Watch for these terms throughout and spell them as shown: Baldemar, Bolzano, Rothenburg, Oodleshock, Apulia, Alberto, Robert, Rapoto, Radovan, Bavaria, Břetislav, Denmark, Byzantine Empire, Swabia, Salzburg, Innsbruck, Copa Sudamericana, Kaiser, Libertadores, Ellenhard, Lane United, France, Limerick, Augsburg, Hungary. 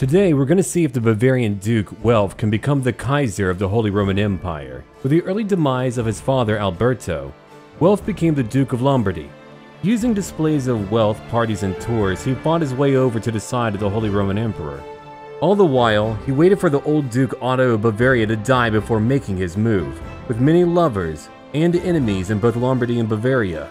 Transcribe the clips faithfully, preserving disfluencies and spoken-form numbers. Today, we're going to see if the Bavarian Duke, Welf, can become the Kaiser of the Holy Roman Empire. With the early demise of his father, Alberto, Welf became the Duke of Lombardy. Using displays of wealth, parties, and tours, he fought his way over to the side of the Holy Roman Emperor. All the while, he waited for the old Duke Otto of Bavaria to die before making his move, with many lovers and enemies in both Lombardy and Bavaria.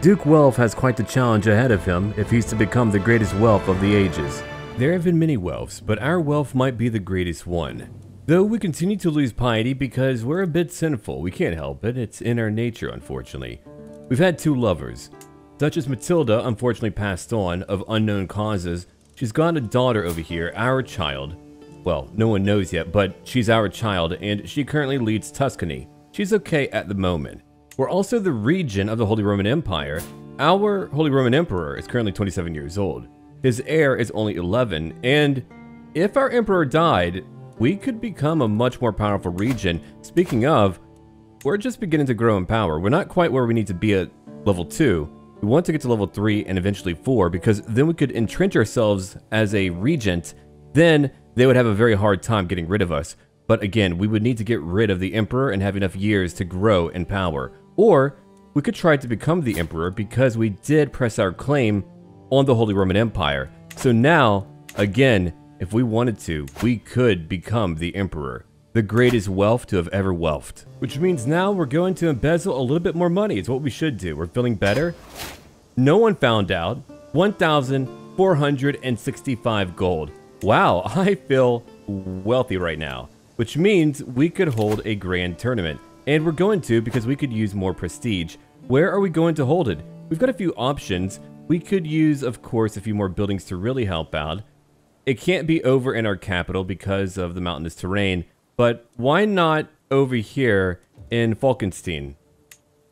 Duke Welf has quite the challenge ahead of him if he's to become the greatest Welf of the ages. There have been many Welfs, but our Welf might be the greatest one. Though we continue to lose piety because we're a bit sinful, we can't help it, it's in our nature unfortunately. We've had two lovers. Duchess Matilda unfortunately passed on, of unknown causes. She's got a daughter over here, our child. Well, no one knows yet, but she's our child and she currently leads Tuscany. She's okay at the moment. We're also the regent of the Holy Roman Empire. Our Holy Roman Emperor is currently twenty-seven years old. His heir is only eleven, and if our emperor died, we could become a much more powerful region. Speaking of, we're just beginning to grow in power. We're not quite where we need to be at level two. We want to get to level three and eventually four, because then we could entrench ourselves as a regent. Then they would have a very hard time getting rid of us. But again, we would need to get rid of the emperor and have enough years to grow in power. Or we could try to become the emperor, because we did press our claim on the Holy Roman Empire. So now, again, if we wanted to, we could become the emperor, the greatest Welf to have ever Welfed. Which means now we're going to embezzle a little bit more money. It's what we should do. We're feeling better. No one found out. one thousand four hundred sixty-five gold. Wow, I feel wealthy right now. Which means we could hold a grand tournament. And we're going to, because we could use more prestige. Where are we going to hold it? We've got a few options. We could use, of course, a few more buildings to really help out. It can't be over in our capital because of the mountainous terrain. But why not over here in Falkenstein?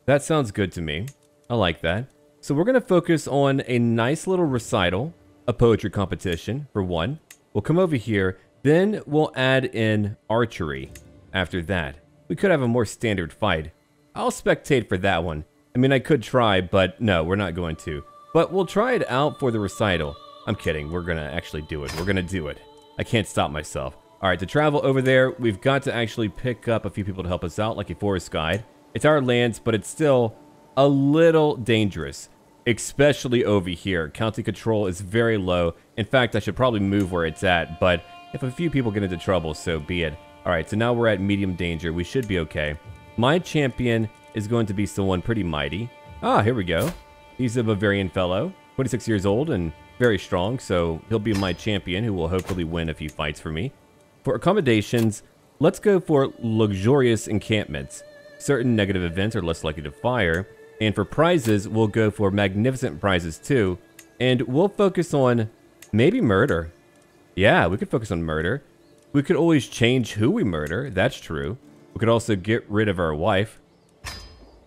That sounds good to me. I like that. So we're going to focus on a nice little recital, a poetry competition, for one. We'll come over here, then we'll add in archery after that. We could have a more standard fight. I'll spectate for that one. I mean, I could try, but no, we're not going to. But we'll try it out for the recital. I'm kidding. We're going to actually do it. We're going to do it. I can't stop myself. All right, to travel over there, we've got to actually pick up a few people to help us out, like a forest guide. It's our lands, but it's still a little dangerous, especially over here. County control is very low. In fact, I should probably move where it's at, but if a few people get into trouble, so be it. All right, so now we're at medium danger. We should be okay. My champion is going to be someone pretty mighty. Ah, here we go. He's a Bavarian fellow, twenty-six years old and very strong, so he'll be my champion, who will hopefully win if he fights for me. For accommodations, let's go for luxurious encampments. Certain negative events are less likely to fire. And for prizes, we'll go for magnificent prizes too. And we'll focus on maybe murder. Yeah, we could focus on murder. We could always change who we murder. That's true. We could also get rid of our wife.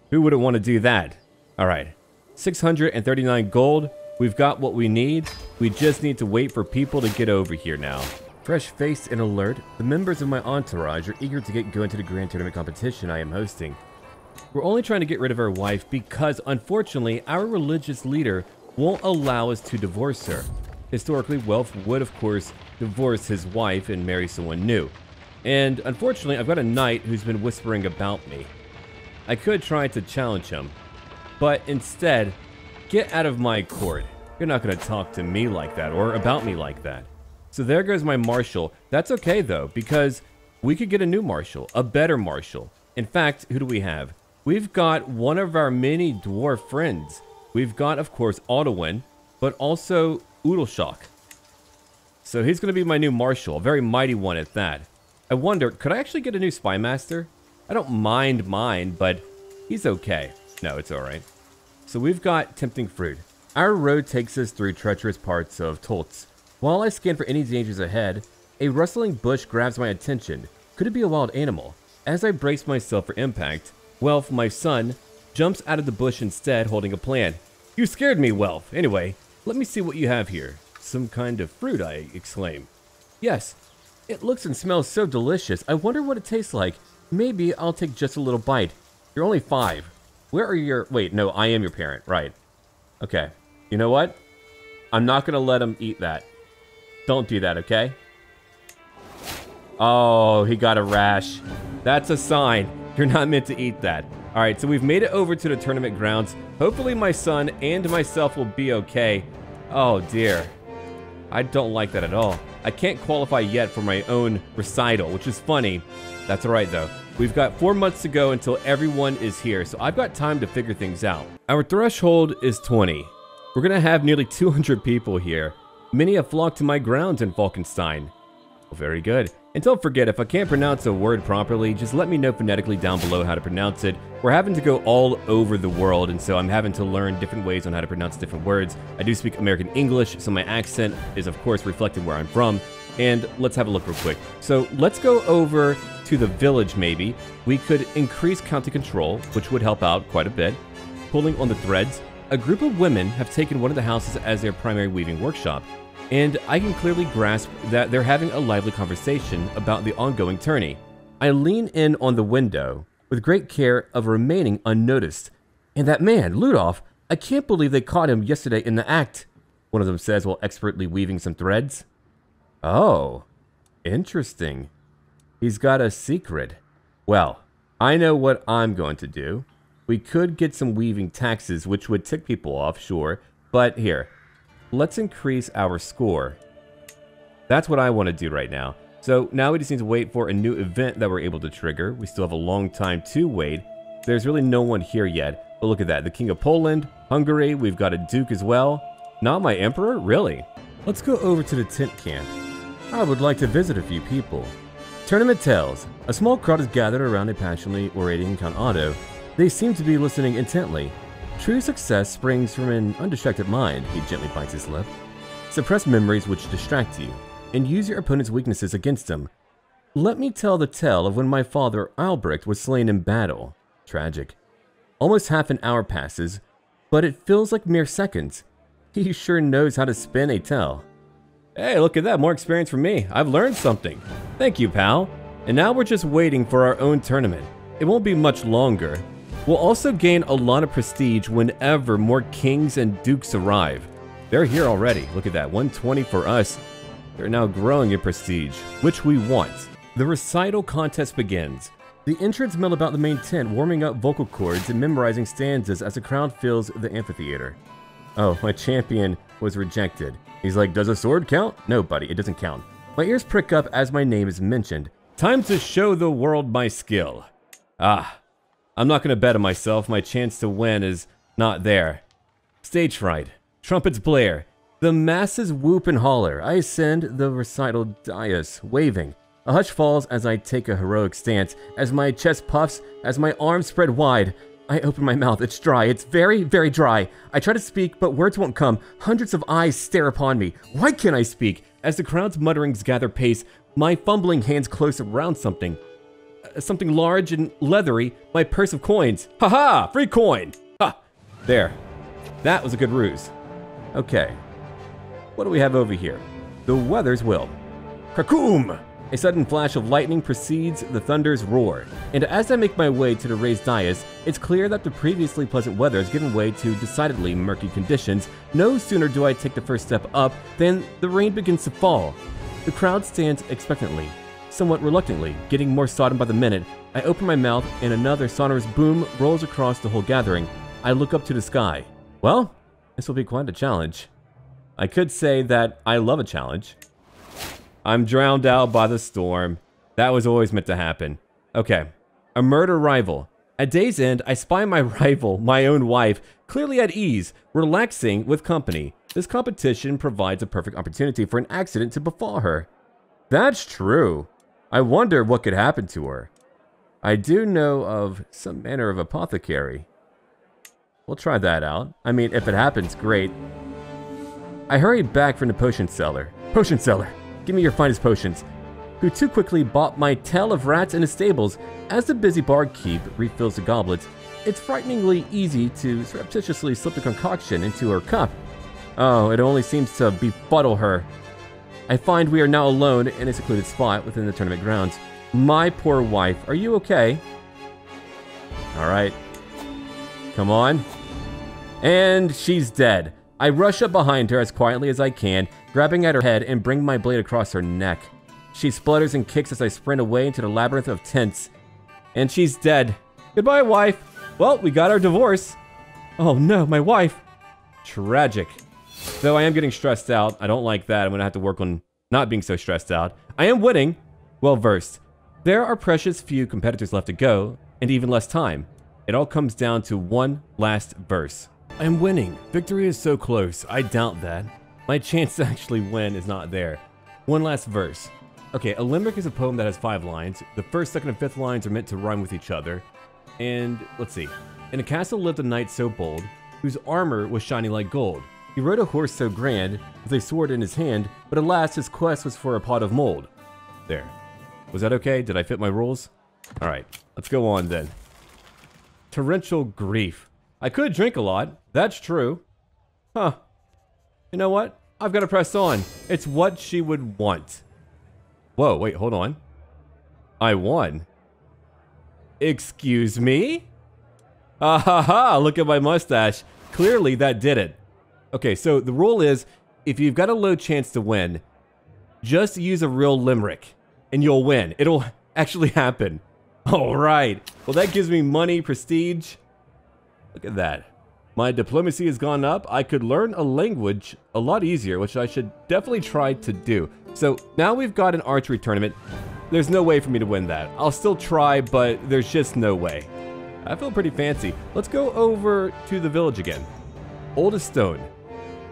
Who wouldn't want to do that? All right. six hundred thirty-nine gold. We've got what we need. We just need to wait for people to get over here now. Fresh-faced and alert, the members of my entourage are eager to get going to the grand tournament competition I am hosting. We're only trying to get rid of our wife because, unfortunately, our religious leader won't allow us to divorce her. Historically, Welf would, of course, divorce his wife and marry someone new. And, unfortunately, I've got a knight who's been whispering about me. I could try to challenge him, but instead, get out of my court. You're not going to talk to me like that or about me like that. So there goes my marshal. That's okay, though, because we could get a new marshal, a better marshal. In fact, who do we have? We've got one of our many dwarf friends. We've got, of course, Otowin, but also Oodleshock. So he's going to be my new marshal, a very mighty one at that. I wonder, could I actually get a new spy master? I don't mind mine, but he's okay. No, it's all right. So we've got tempting fruit. Our road takes us through treacherous parts of Tolts. While I scan for any dangers ahead, a rustling bush grabs my attention. Could it be a wild animal? As I brace myself for impact, Welf, my son, jumps out of the bush instead, holding a plan. You scared me, Welf. Anyway, let me see what you have here. Some kind of fruit, I exclaim. Yes, it looks and smells so delicious. I wonder what it tastes like. Maybe I'll take just a little bite. You're only five. Where are your... Wait, no, I am your parent. Right. Okay. You know what? I'm not going to let him eat that. Don't do that, okay? Oh, he got a rash. That's a sign. You're not meant to eat that. All right, so we've made it over to the tournament grounds. Hopefully my son and myself will be okay. Oh dear. I don't like that at all. I can't qualify yet for my own recital, which is funny. That's all right though. We've got four months to go until everyone is here, so I've got time to figure things out. Our threshold is twenty. We're gonna have nearly two hundred people here. Many have flocked to my grounds in Falkenstein. Well, very good. And don't forget, if I can't pronounce a word properly, just let me know phonetically down below how to pronounce it. We're having to go all over the world, and so I'm having to learn different ways on how to pronounce different words. I do speak American English, so my accent is of course reflecting where I'm from. And let's have a look real quick. So let's go over to the village maybe. We could increase county control, which would help out quite a bit. Pulling on the threads, a group of women have taken one of the houses as their primary weaving workshop. And I can clearly grasp that they're having a lively conversation about the ongoing tourney. I lean in on the window with great care of remaining unnoticed. And that man, Ludolf, I can't believe they caught him yesterday in the act, one of them says while expertly weaving some threads. Oh, interesting. He's got a secret. Well, I know what I'm going to do. We could get some weaving taxes, which would tick people off, sure. But here. Let's increase our score. That's what I want to do right now. So now we just need to wait for a new event that we're able to trigger. We still have a long time to wait. There's really no one here yet. But look at that. The King of Poland, Hungary. We've got a Duke as well. Not my Emperor? Really? Let's go over to the tent camp. I would like to visit a few people. Tournament tells. A small crowd is gathered around a passionately orating Count Otto. They seem to be listening intently. True success springs from an undistracted mind, he gently bites his lip. Suppress memories which distract you, and use your opponent's weaknesses against them. Let me tell the tale of when my father, Albrecht, was slain in battle. Tragic. Almost half an hour passes, but it feels like mere seconds. He sure knows how to spin a tale. Hey, look at that, more experience from me. I've learned something. Thank you, pal. And now we're just waiting for our own tournament. It won't be much longer. We'll also gain a lot of prestige whenever more kings and dukes arrive. They're here already. Look at that, one twenty for us. They're now growing in prestige, which we want. The recital contest begins. The entrants mill about the main tent, warming up vocal cords and memorizing stanzas as the crowd fills the amphitheater. Oh, my champion was rejected. He's like, does a sword count? No, buddy, it doesn't count. My ears prick up as my name is mentioned. Time to show the world my skill. Ah. I'm not going to bet on myself. My chance to win is not there. Stage fright. Trumpets blare. The masses whoop and holler. I ascend the recital dais, waving. A hush falls as I take a heroic stance. As my chest puffs, as my arms spread wide. I open my mouth. It's dry. It's very, very dry. I try to speak, but words won't come. Hundreds of eyes stare upon me. Why can't I speak? As the crowd's mutterings gather pace, my fumbling hands close around something. Something large and leathery, my purse of coins. Ha ha! Free coin! Ha! There. That was a good ruse. Okay. What do we have over here? The weather's will. Krakoom! A sudden flash of lightning precedes the thunder's roar. And as I make my way to the raised dais, it's clear that the previously pleasant weather has given way to decidedly murky conditions. No sooner do I take the first step up than the rain begins to fall. The crowd stands expectantly. Somewhat reluctantly, getting more sodden by the minute, I open my mouth and another sonorous boom rolls across the whole gathering. I look up to the sky. Well, this will be quite a challenge. I could say that I love a challenge. I'm drowned out by the storm. That was always meant to happen. Okay, a murder rival. At day's end, I spy my rival, my own wife, clearly at ease, relaxing with company. This competition provides a perfect opportunity for an accident to befall her. That's true. I wonder what could happen to her. I do know of some manner of apothecary. We'll try that out. I mean, if it happens, great. I hurried back from the potion seller. Potion seller, give me your finest potions. Who too quickly bought my tail of rats in his stables. As the busy barkeep refills the goblets, it's frighteningly easy to surreptitiously slip the concoction into her cup. Oh, it only seems to befuddle her. I find we are now alone in a secluded spot within the tournament grounds. My poor wife, are you okay? All right. Come on. And she's dead. I rush up behind her as quietly as I can, grabbing at her head and bringing my blade across her neck. She splutters and kicks as I sprint away into the labyrinth of tents. And she's dead. Goodbye, wife. Well, we got our divorce. Oh no, my wife. Tragic. Though I am getting stressed out. I don't like that. I'm going to have to work on not being so stressed out. I am winning. Well versed. There are precious few competitors left to go, and even less time. It all comes down to one last verse. I am winning. Victory is so close. I doubt that. My chance to actually win is not there. One last verse. Okay, a limerick is a poem that has five lines. The first, second, and fifth lines are meant to rhyme with each other. And, let's see. In a castle lived a knight so bold, whose armor was shining like gold. He rode a horse so grand, with a sword in his hand, but alas, his quest was for a pot of mold. There. Was that okay? Did I fit my rules? Alright, let's go on then. Torrential grief. I could drink a lot. That's true. Huh. You know what? I've got to press on. It's what she would want. Whoa, wait, hold on. I won. Excuse me? Ah ha ha, look at my mustache. Clearly that did it. Okay, so the rule is, if you've got a low chance to win, just use a real limerick and you'll win. It'll actually happen. All right. Well, that gives me money, prestige. Look at that. My diplomacy has gone up. I could learn a language a lot easier, which I should definitely try to do. So now we've got an archery tournament. There's no way for me to win that. I'll still try, but there's just no way. I feel pretty fancy. Let's go over to the village again. Oldest stone.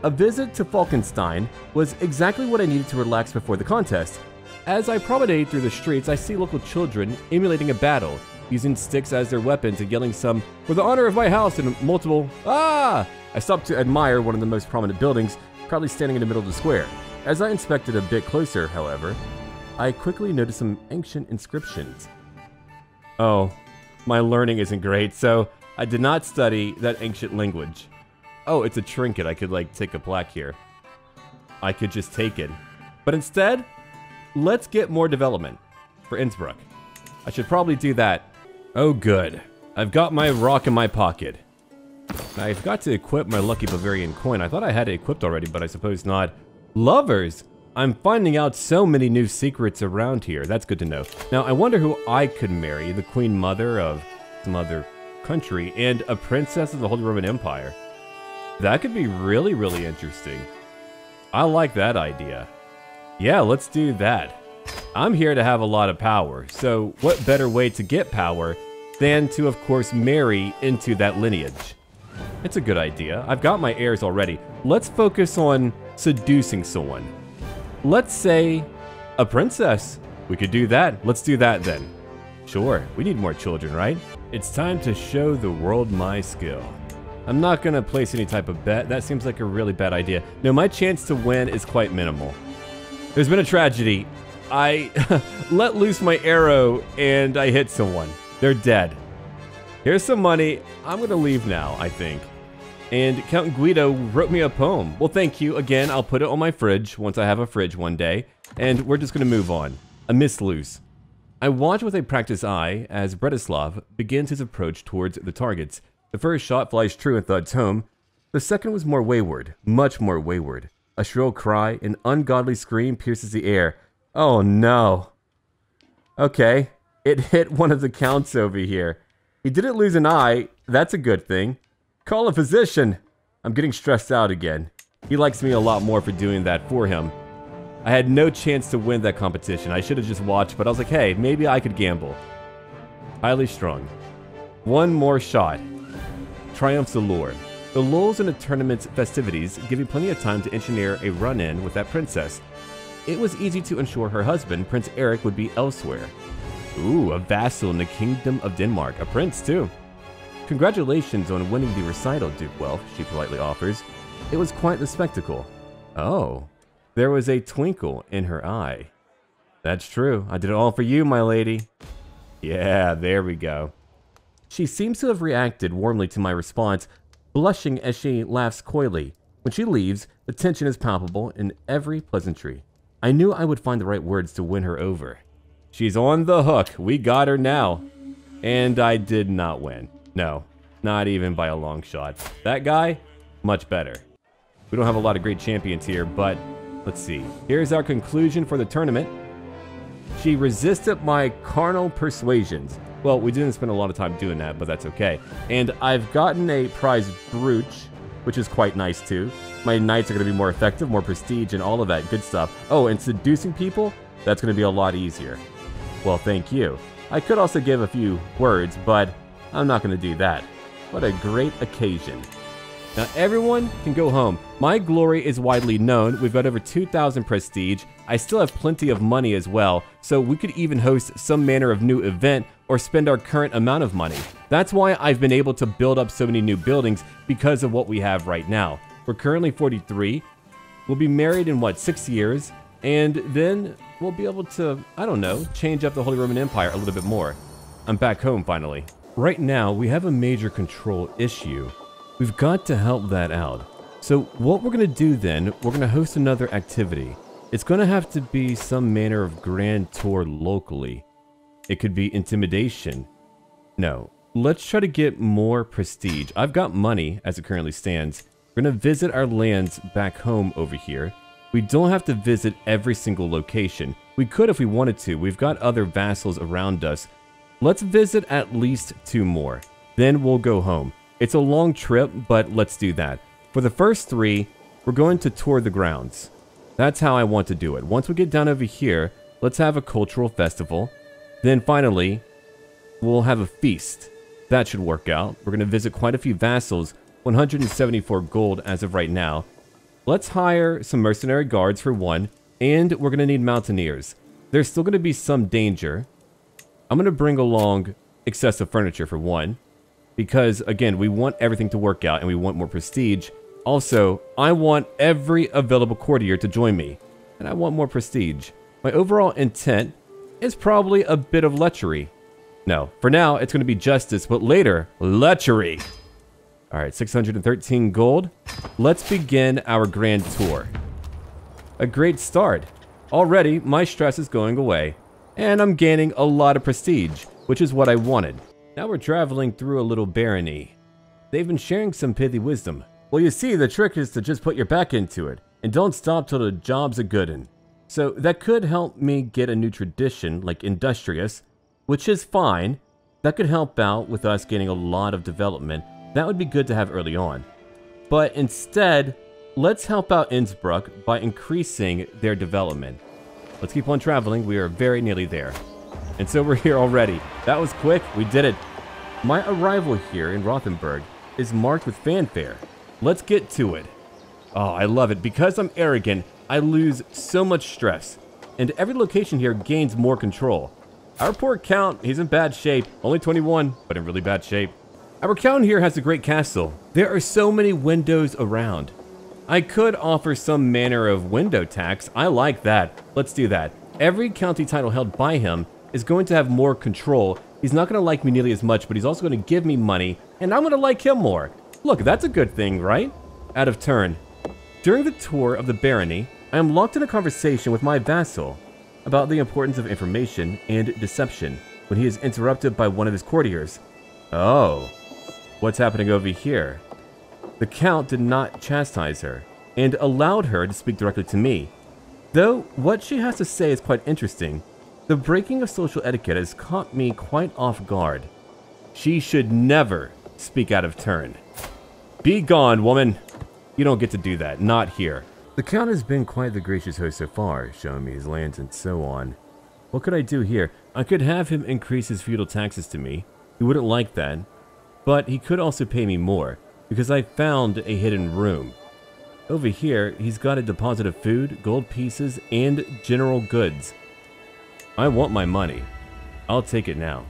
A visit to Falkenstein was exactly what I needed to relax before the contest. As I promenade through the streets, I see local children emulating a battle, using sticks as their weapons and yelling some, "For the honor of my house," and multiple, "Ah!" I stopped to admire one of the most prominent buildings, probably standing in the middle of the square. As I inspected a bit closer, however, I quickly noticed some ancient inscriptions. Oh, my learning isn't great, so I did not study that ancient language. Oh, it's a trinket. I could, like, take a plaque here. I could just take it. But instead, let's get more development for Innsbruck. I should probably do that. Oh, good. I've got my rock in my pocket. I forgot to equip my lucky Bavarian coin. I thought I had it equipped already, but I suppose not. Lovers! I'm finding out so many new secrets around here. That's good to know. Now, I wonder who I could marry. The Queen Mother of some other country and a princess of the Holy Roman Empire. That could be really, really interesting. I like that idea. Yeah, let's do that. I'm here to have a lot of power, so what better way to get power than to, of course, marry into that lineage? It's a good idea. I've got my heirs already. Let's focus on seducing someone. Let's say a princess. We could do that. Let's do that then. Sure, we need more children, right? It's time to show the world my skill. I'm not going to place any type of bet. That seems like a really bad idea. No, my chance to win is quite minimal. There's been a tragedy. I let loose my arrow and I hit someone. They're dead. Here's some money. I'm going to leave now, I think. And Count Guido wrote me a poem. Well, thank you. Again, I'll put it on my fridge once I have a fridge one day. And we're just going to move on. A miss loose. I watch with a practiced eye as Břetislav begins his approach towards the targets. The first shot flies true and thuds home. The second was more wayward, much more wayward. A shrill cry, an ungodly scream pierces the air. Oh no. Okay, it hit one of the counts over here. He didn't lose an eye, that's a good thing. Call a physician. I'm getting stressed out again. He likes me a lot more for doing that for him. I had no chance to win that competition. I should have just watched, but I was like, hey, maybe I could gamble. Highly strung. One more shot. Triumphs the lure. The lulls in the tournament's festivities give me plenty of time to engineer a run-in with that princess. It was easy to ensure her husband, Prince Eric, would be elsewhere. Ooh, a vassal in the Kingdom of Denmark. A prince, too. Congratulations on winning the recital, Duke Welf, she politely offers. It was quite the spectacle. Oh, there was a twinkle in her eye. That's true. I did it all for you, my lady. Yeah, there we go. She seems to have reacted warmly to my response, blushing as she laughs coyly. When she leaves, the tension is palpable in every pleasantry. I knew I would find the right words to win her over. She's on the hook. We got her now. And I did not win. No, not even by a long shot. That guy, much better. We don't have a lot of great champions here, but Let's see. Here's our conclusion for the tournament. She resisted my carnal persuasions. Well, we didn't spend a lot of time doing that, but that's okay. And I've gotten a prize brooch, which is quite nice too. My knights are going to be more effective, more prestige, and all of that good stuff. Oh, and seducing people? That's going to be a lot easier. Well, thank you. I could also give a few words, but I'm not going to do that. What a great occasion. Now everyone can go home. My glory is widely known. We've got over two thousand prestige. I still have plenty of money as well, so we could even host some manner of new event or spend our current amount of money. That's why I've been able to build up so many new buildings because of what we have right now. We're currently forty-three. We'll be married in what, six years? And then we'll be able to, I don't know, change up the Holy Roman Empire a little bit more. I'm back home finally. Right now, we have a major control issue. We've got to help that out. So what we're gonna do then, we're gonna host another activity. It's gonna have to be some manner of grand tour locally. It could be intimidation. No, let's try to get more prestige. I've got money as it currently stands. We're gonna visit our lands back home over here. We don't have to visit every single location. We could if we wanted to. We've got other vassals around us. Let's visit at least two more. Then we'll go home. It's a long trip, but let's do that. For the first three, we're going to tour the grounds. That's how I want to do it. Once we get down over here, let's have a cultural festival. Then finally, we'll have a feast. That should work out. We're going to visit quite a few vassals, one hundred seventy-four gold as of right now. Let's hire some mercenary guards for one, and we're going to need mountaineers. There's still going to be some danger. I'm going to bring along excessive furniture for one. Because, again, we want everything to work out and we want more prestige. Also, I want every available courtier to join me. And I want more prestige. My overall intent is probably a bit of lechery. No, for now, it's going to be justice, but later, lechery. All right, six hundred thirteen gold. Let's begin our grand tour. A great start. Already, my stress is going away. And I'm gaining a lot of prestige, which is what I wanted. Now we're traveling through a little barony. They've been sharing some pithy wisdom. Well, you see, the trick is to just put your back into it, and don't stop till the job's a good'un. So that could help me get a new tradition, like industrious, which is fine. That could help out with us getting a lot of development. That would be good to have early on. But instead, let's help out Innsbruck by increasing their development. Let's keep on traveling. We are very nearly there. And so we're here already. That was quick. We did it. My arrival here in Rothenburg is marked with fanfare. Let's get to it. Oh, I love it. Because I'm arrogant, I lose so much stress. And every location here gains more control. Our poor count, he's in bad shape. Only twenty-one, but in really bad shape. Our count here has a great castle. There are so many windows around. I could offer some manner of window tax. I like that. Let's do that. Every county title held by him is going to have more control. He's not going to like me nearly as much, but he's also going to give me money, and I'm going to like him more. Look, that's a good thing, right? Out of turn. During the tour of the barony, I am locked in a conversation with my vassal about the importance of information and deception when he is interrupted by one of his courtiers. Oh, what's happening over here? The count did not chastise her and allowed her to speak directly to me. Though what she has to say is quite interesting. The breaking of social etiquette has caught me quite off guard. She should never speak out of turn. Be gone, woman. You don't get to do that, not here. The count has been quite the gracious host so far, showing me his lands and so on. What could I do here? I could have him increase his feudal taxes to me. He wouldn't like that. But he could also pay me more, because I found a hidden room. Over here, he's got a deposit of food, gold pieces, and general goods. I want my money. I'll take it now.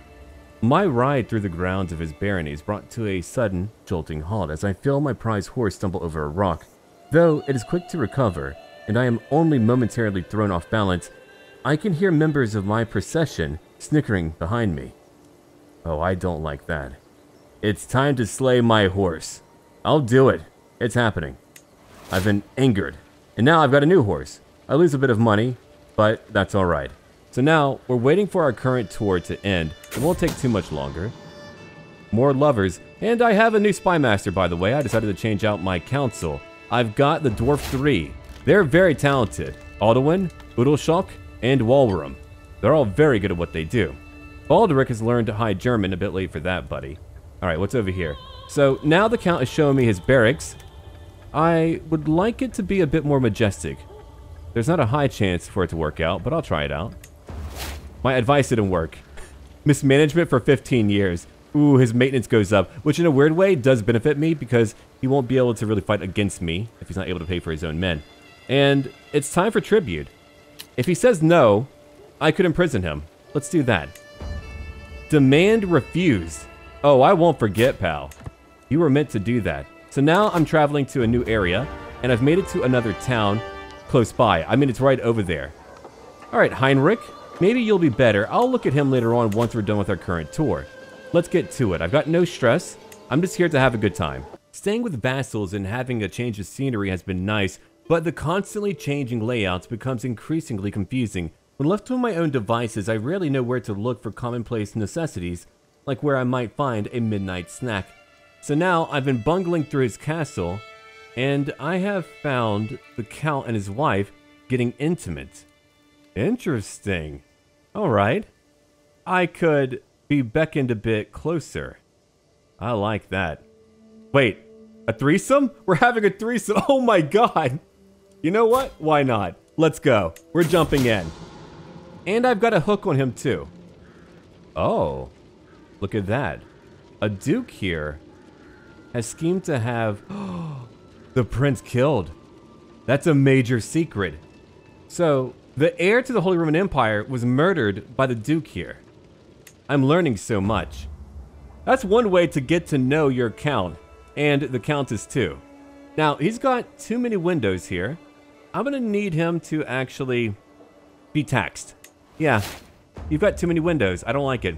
My ride through the grounds of his barony is brought to a sudden, jolting halt as I feel my prize horse stumble over a rock. Though it is quick to recover, and I am only momentarily thrown off balance, I can hear members of my procession snickering behind me. Oh, I don't like that. It's time to slay my horse. I'll do it. It's happening. I've been angered, and now I've got a new horse. I lose a bit of money, but that's all right. So now, we're waiting for our current tour to end. It won't take too much longer. More lovers. And I have a new spy master, by the way. I decided to change out my council. I've got the Dwarf three. They're very talented. Otowin, Oodleshock, and Walrum. They're all very good at what they do. Baldric has learned High German, a bit late for that, buddy. Alright, what's over here? So, now the Count is showing me his barracks. I would like it to be a bit more majestic. There's not a high chance for it to work out, but I'll try it out. My advice didn't work. Mismanagement for fifteen years. Ooh, his maintenance goes up, which in a weird way does benefit me because he won't be able to really fight against me if he's not able to pay for his own men. And it's time for tribute. If he says no, I could imprison him. Let's do that. Demand refused. Oh, I won't forget, pal. You were meant to do that. So now I'm traveling to a new area, and I've made it to another town close by. I mean, it's right over there. All right, Heinrich, maybe you'll be better. I'll look at him later on once we're done with our current tour. Let's get to it. I've got no stress. I'm just here to have a good time. Staying with vassals and having a change of scenery has been nice, but the constantly changing layouts becomes increasingly confusing. When left to my own devices, I rarely know where to look for commonplace necessities, like where I might find a midnight snack. So now I've been bungling through his castle, and I have found the Count and his wife getting intimate. Interesting. All right. I could be beckoned a bit closer. I like that. Wait, a threesome? We're having a threesome. Oh my god. You know what? Why not? Let's go. We're jumping in. And I've got a hook on him too. Oh, look at that. A duke here has schemed to have the prince killed. That's a major secret. So the heir to the Holy Roman Empire was murdered by the duke here. I'm learning so much. That's one way to get to know your count, and the countess too. Now, he's got too many windows here. I'm gonna need him to actually be taxed. Yeah, you've got too many windows. I don't like it.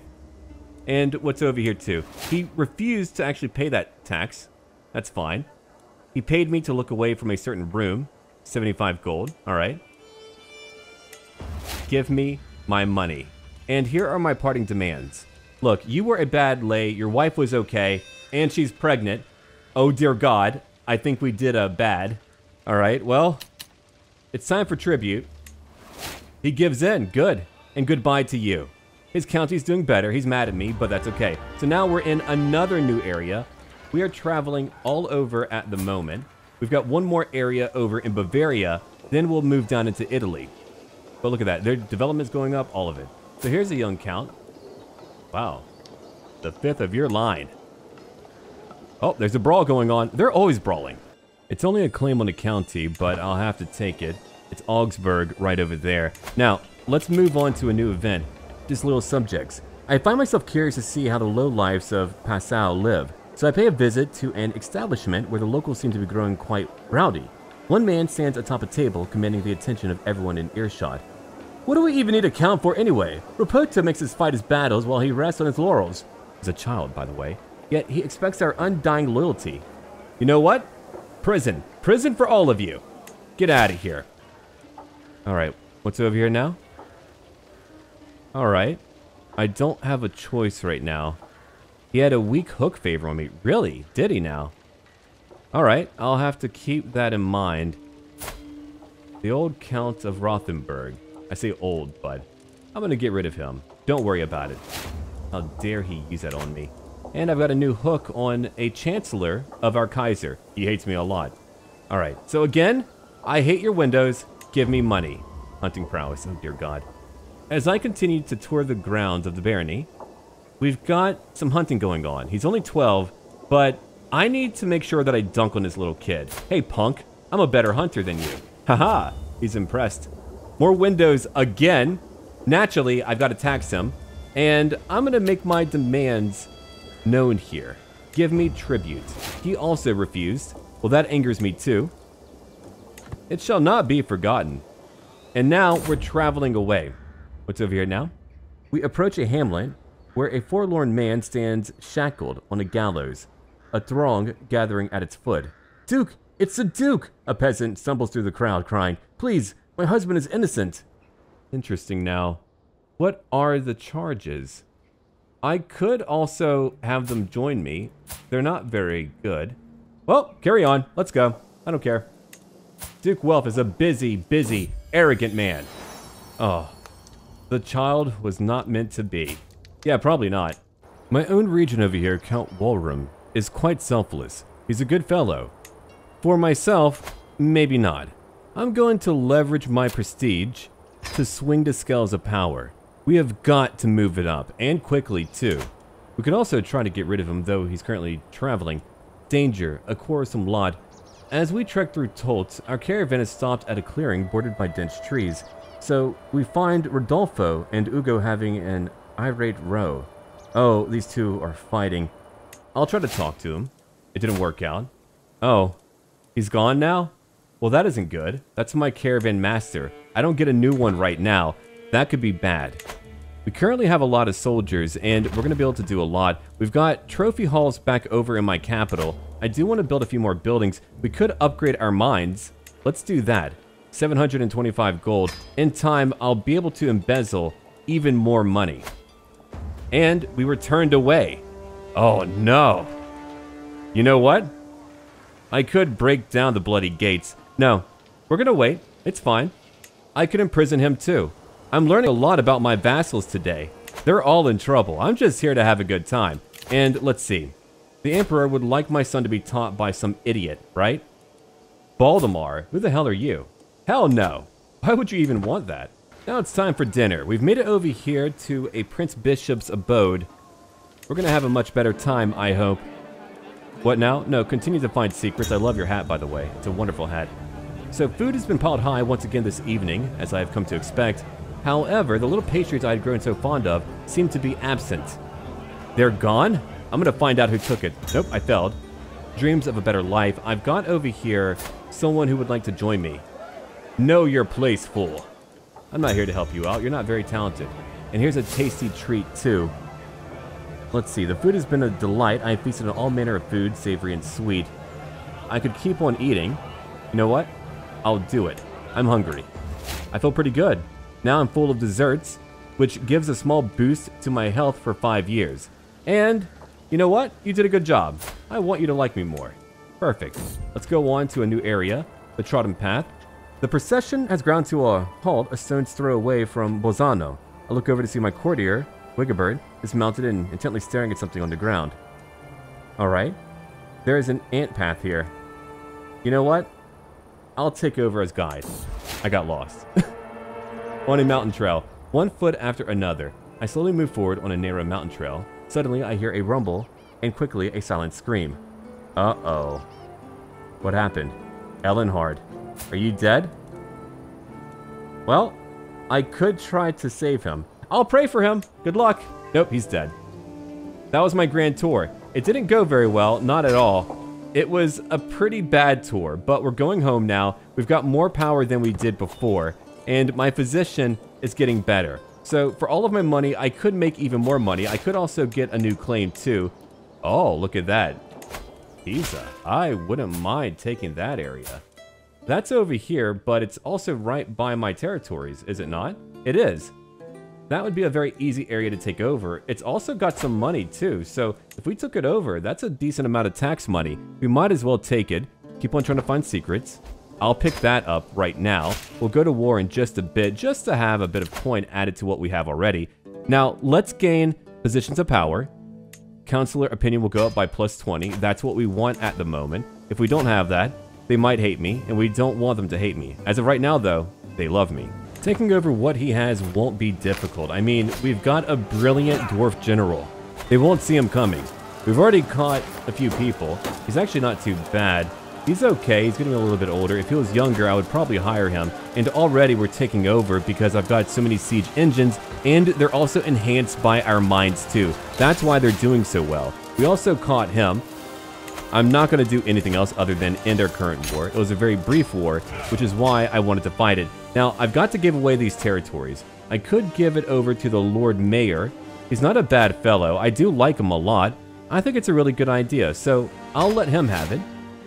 And what's over here too? He refused to actually pay that tax. That's fine. He paid me to look away from a certain room. seventy-five gold, all right. Give me my money. And here are my parting demands. Look, you were a bad lay, your wife was okay, and she's pregnant. Oh dear God, I think we did a bad. All right, well, it's time for tribute. He gives in, good, and goodbye to you. His county's doing better, he's mad at me, but that's okay. So now we're in another new area. We are traveling all over at the moment. We've got one more area over in Bavaria, then we'll move down into Italy. But look at that, their development's going up, all of it. So here's a young count. Wow. The fifth of your line. Oh, there's a brawl going on. They're always brawling. It's only a claim on a county, but I'll have to take it. It's Augsburg right over there. Now, let's move on to a new event. Just little subjects. I find myself curious to see how the lowlives of Passau live. So I pay a visit to an establishment where the locals seem to be growing quite rowdy. One man stands atop a table, commanding the attention of everyone in earshot. What do we even need to count for anyway? Rapoto makes us fight his battles while he rests on his laurels. He's a child, by the way. Yet he expects our undying loyalty. You know what? Prison. Prison for all of you. Get out of here. Alright, what's over here now? Alright. I don't have a choice right now. He had a weak hook favor on me. Really? Did he now? Alright, I'll have to keep that in mind. The old Count of Rothenburg. I say old, but I'm gonna get rid of him. Don't worry about it. How dare he use that on me. And I've got a new hook on a chancellor of our Kaiser. He hates me a lot. All right, so again, I hate your windows. Give me money. Hunting prowess, oh dear God. As I continue to tour the grounds of the barony, we've got some hunting going on. He's only twelve, but I need to make sure that I dunk on this little kid. Hey punk, I'm a better hunter than you. Haha, he's impressed. More windows again. Naturally, I've got to tax him. And I'm going to make my demands known here. Give me tribute. He also refused. Well, that angers me too. It shall not be forgotten. And now we're traveling away. What's over here now? We approach a hamlet where a forlorn man stands shackled on a gallows, a throng gathering at its foot. Duke, it's the Duke! A peasant stumbles through the crowd crying, please, my husband is innocent. Interesting now. What are the charges? I could also have them join me. They're not very good. Well, carry on. Let's go. I don't care. Duke Welf is a busy, busy, arrogant man. Oh, the child was not meant to be. Yeah, probably not. My own region over here, Count Walram, is quite selfless. He's a good fellow. For myself, maybe not. I'm going to leverage my prestige to swing the scales of power. We have got to move it up, and quickly, too. We could also try to get rid of him, though he's currently traveling. Danger, a quarrelsome lot. As we trek through Tolz, our caravan is stopped at a clearing bordered by dense trees. So, we find Rodolfo and Ugo having an irate row. Oh, these two are fighting. I'll try to talk to him. It didn't work out. Oh, he's gone now? Well, that isn't good. That's my caravan master. I don't get a new one right now. That could be bad. We currently have a lot of soldiers, and we're going to be able to do a lot. We've got trophy halls back over in my capital. I do want to build a few more buildings. We could upgrade our mines. Let's do that. seven hundred twenty-five gold. In time, I'll be able to embezzle even more money. And we were turned away. Oh, no. You know what? I could break down the bloody gates. No, we're going to wait. It's fine. I could imprison him, too. I'm learning a lot about my vassals today. They're all in trouble. I'm just here to have a good time. And let's see. The Emperor would like my son to be taught by some idiot, right? Baldemar, who the hell are you? Hell no. Why would you even want that? Now it's time for dinner. We've made it over here to a Prince Bishop's abode. We're going to have a much better time, I hope. What now? No, continue to find secrets. I love your hat, by the way. It's a wonderful hat. So food has been piled high once again this evening, as I have come to expect. However, the little pastries I had grown so fond of seem to be absent. They're gone? I'm gonna find out who took it. Nope, I failed. Dreams of a better life. I've got over here someone who would like to join me. Know your place, fool. I'm not here to help you out. You're not very talented. And here's a tasty treat, too. Let's see. The food has been a delight. I have feasted on all manner of food, savory and sweet. I could keep on eating. You know what? I'll do it. I'm hungry. I feel pretty good. Now I'm full of desserts, which gives a small boost to my health for five years. And, you know what? You did a good job. I want you to like me more. Perfect. Let's go on to a new area, the trodden path. The procession has ground to a halt a stone's throw away from Bolzano. I look over to see my courtier, Wigabird, is mounted and intently staring at something on the ground. Alright. There is an ant path here. You know what? I'll take over as guide. I got lost. On a mountain trail, one foot after another, I slowly move forward on a narrow mountain trail. Suddenly, I hear a rumble, and quickly, a silent scream. Uh-oh. What happened? Ellenhard, are you dead? Well, I could try to save him. I'll pray for him. Good luck. Nope, he's dead. That was my grand tour. It didn't go very well, not at all. It was a pretty bad tour, but we're going home now. We've got more power than we did before. And my physician is getting better. So for all of my money, I could make even more money. I could also get a new claim too. Oh, look at that. Pisa. I wouldn't mind taking that area. That's over here, but it's also right by my territories, is it not? It is. That would be a very easy area to take over. It's also got some money too. So if we took it over, that's a decent amount of tax money. We might as well take it. Keep on trying to find secrets. I'll pick that up right now. We'll go to war in just a bit, just to have a bit of coin added to what we have already. Now, let's gain positions of power. Counselor opinion will go up by plus twenty. That's what we want at the moment. If we don't have that, they might hate me, and we don't want them to hate me. As of right now, though, they love me. Taking over what he has won't be difficult. I mean, we've got a brilliant dwarf general. They won't see him coming. We've already caught a few people. He's actually not too bad. He's okay, he's getting a little bit older. If he was younger, I would probably hire him. And already we're taking over because I've got so many siege engines, and they're also enhanced by our mines too. That's why they're doing so well. We also caught him. I'm not gonna do anything else other than end our current war. It was a very brief war, which is why I wanted to fight it. Now, I've got to give away these territories. I could give it over to the Lord Mayor. He's not a bad fellow. I do like him a lot. I think it's a really good idea, so I'll let him have it.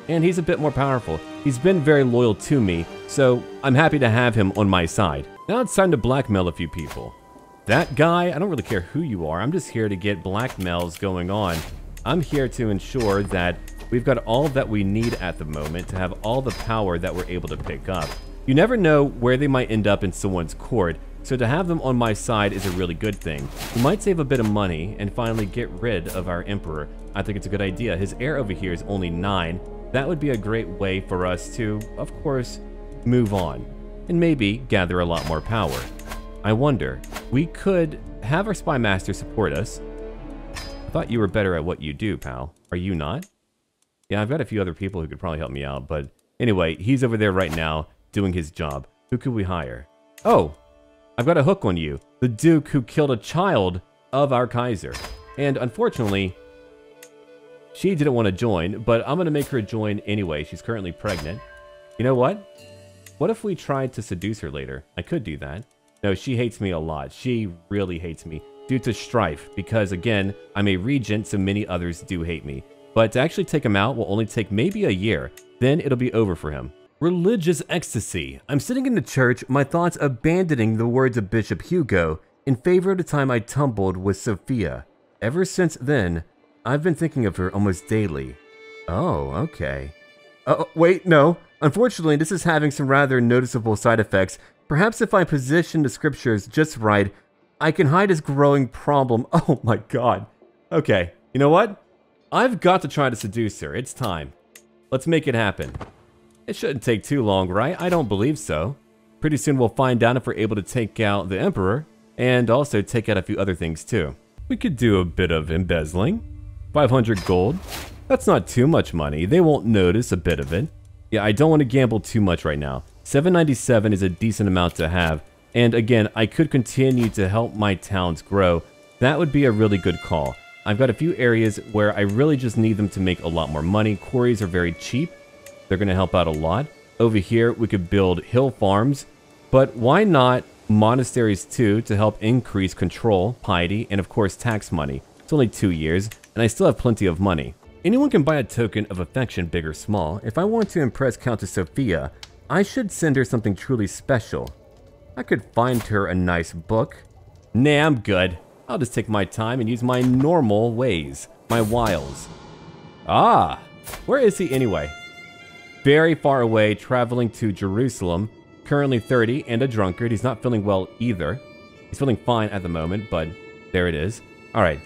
And he's a bit more powerful. He's been very loyal to me, so I'm happy to have him on my side. Now it's time to blackmail a few people. That guy, I don't really care who you are. I'm just here to get blackmails going on. I'm here to ensure that we've got all that we need at the moment to have all the power that we're able to pick up. You never know where they might end up in someone's court, so to have them on my side is a really good thing. We might save a bit of money and finally get rid of our emperor. I think it's a good idea. His heir over here is only nine. That would be a great way for us to, of course, move on and maybe gather a lot more power. I wonder, we could have our spy master support us. I thought you were better at what you do, pal. Are you not? Yeah, I've got a few other people who could probably help me out, but anyway, he's over there right now doing his job. Who could we hire? Oh, I've got a hook on you. The Duke who killed a child of our Kaiser. And unfortunately, she didn't want to join, but I'm going to make her join anyway. She's currently pregnant. You know what? What if we tried to seduce her later? I could do that. No, she hates me a lot. She really hates me due to strife because, again, I'm a regent, so many others do hate me. But to actually take him out will only take maybe a year. Then it'll be over for him. Religious ecstasy. I'm sitting in the church, my thoughts abandoning the words of Bishop Hugo in favor of the time I tumbled with Sophia. Ever since then, I've been thinking of her almost daily. Oh, okay. Oh, wait, no. Unfortunately, this is having some rather noticeable side effects. Perhaps if I position the scriptures just right, I can hide his growing problem. Oh my god. Okay, you know what? I've got to try to seduce her. It's time. Let's make it happen. It shouldn't take too long, right? I don't believe so. Pretty soon we'll find out if we're able to take out the Emperor and also take out a few other things too. We could do a bit of embezzling. five hundred gold. That's not too much money. They won't notice a bit of it. Yeah, I don't want to gamble too much right now. seven ninety-seven is a decent amount to have. And again, I could continue to help my towns grow. That would be a really good call. I've got a few areas where I really just need them to make a lot more money. Quarries are very cheap. They're going to help out a lot. Over here, we could build hill farms, but why not monasteries too to help increase control, piety, and of course tax money. It's only two years, and I still have plenty of money. Anyone can buy a token of affection, big or small. If I want to impress Countess Sophia, I should send her something truly special. I could find her a nice book. Nah, I'm good. I'll just take my time and use my normal ways, my wiles. Ah, where is he anyway? Very far away, traveling to Jerusalem, currently thirty and a drunkard. He's not feeling well either. He's feeling fine at the moment, but there it is. All right,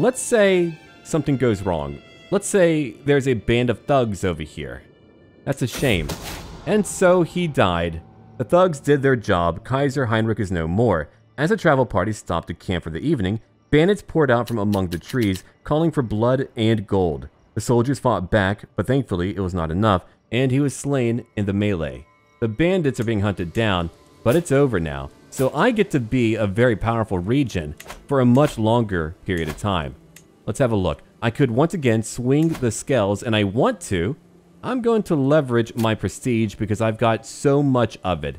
let's say something goes wrong. Let's say there's a band of thugs over here. That's a shame. And so he died. The thugs did their job. Kaiser Heinrich is no more. As the travel party stopped to camp for the evening, bandits poured out from among the trees, calling for blood and gold. The soldiers fought back, but thankfully it was not enough, and he was slain in the melee. The bandits are being hunted down, but it's over now, so I get to be a very powerful regent for a much longer period of time. Let's have a look. I could once again swing the scales, and I want to. I'm going to leverage my prestige because I've got so much of it.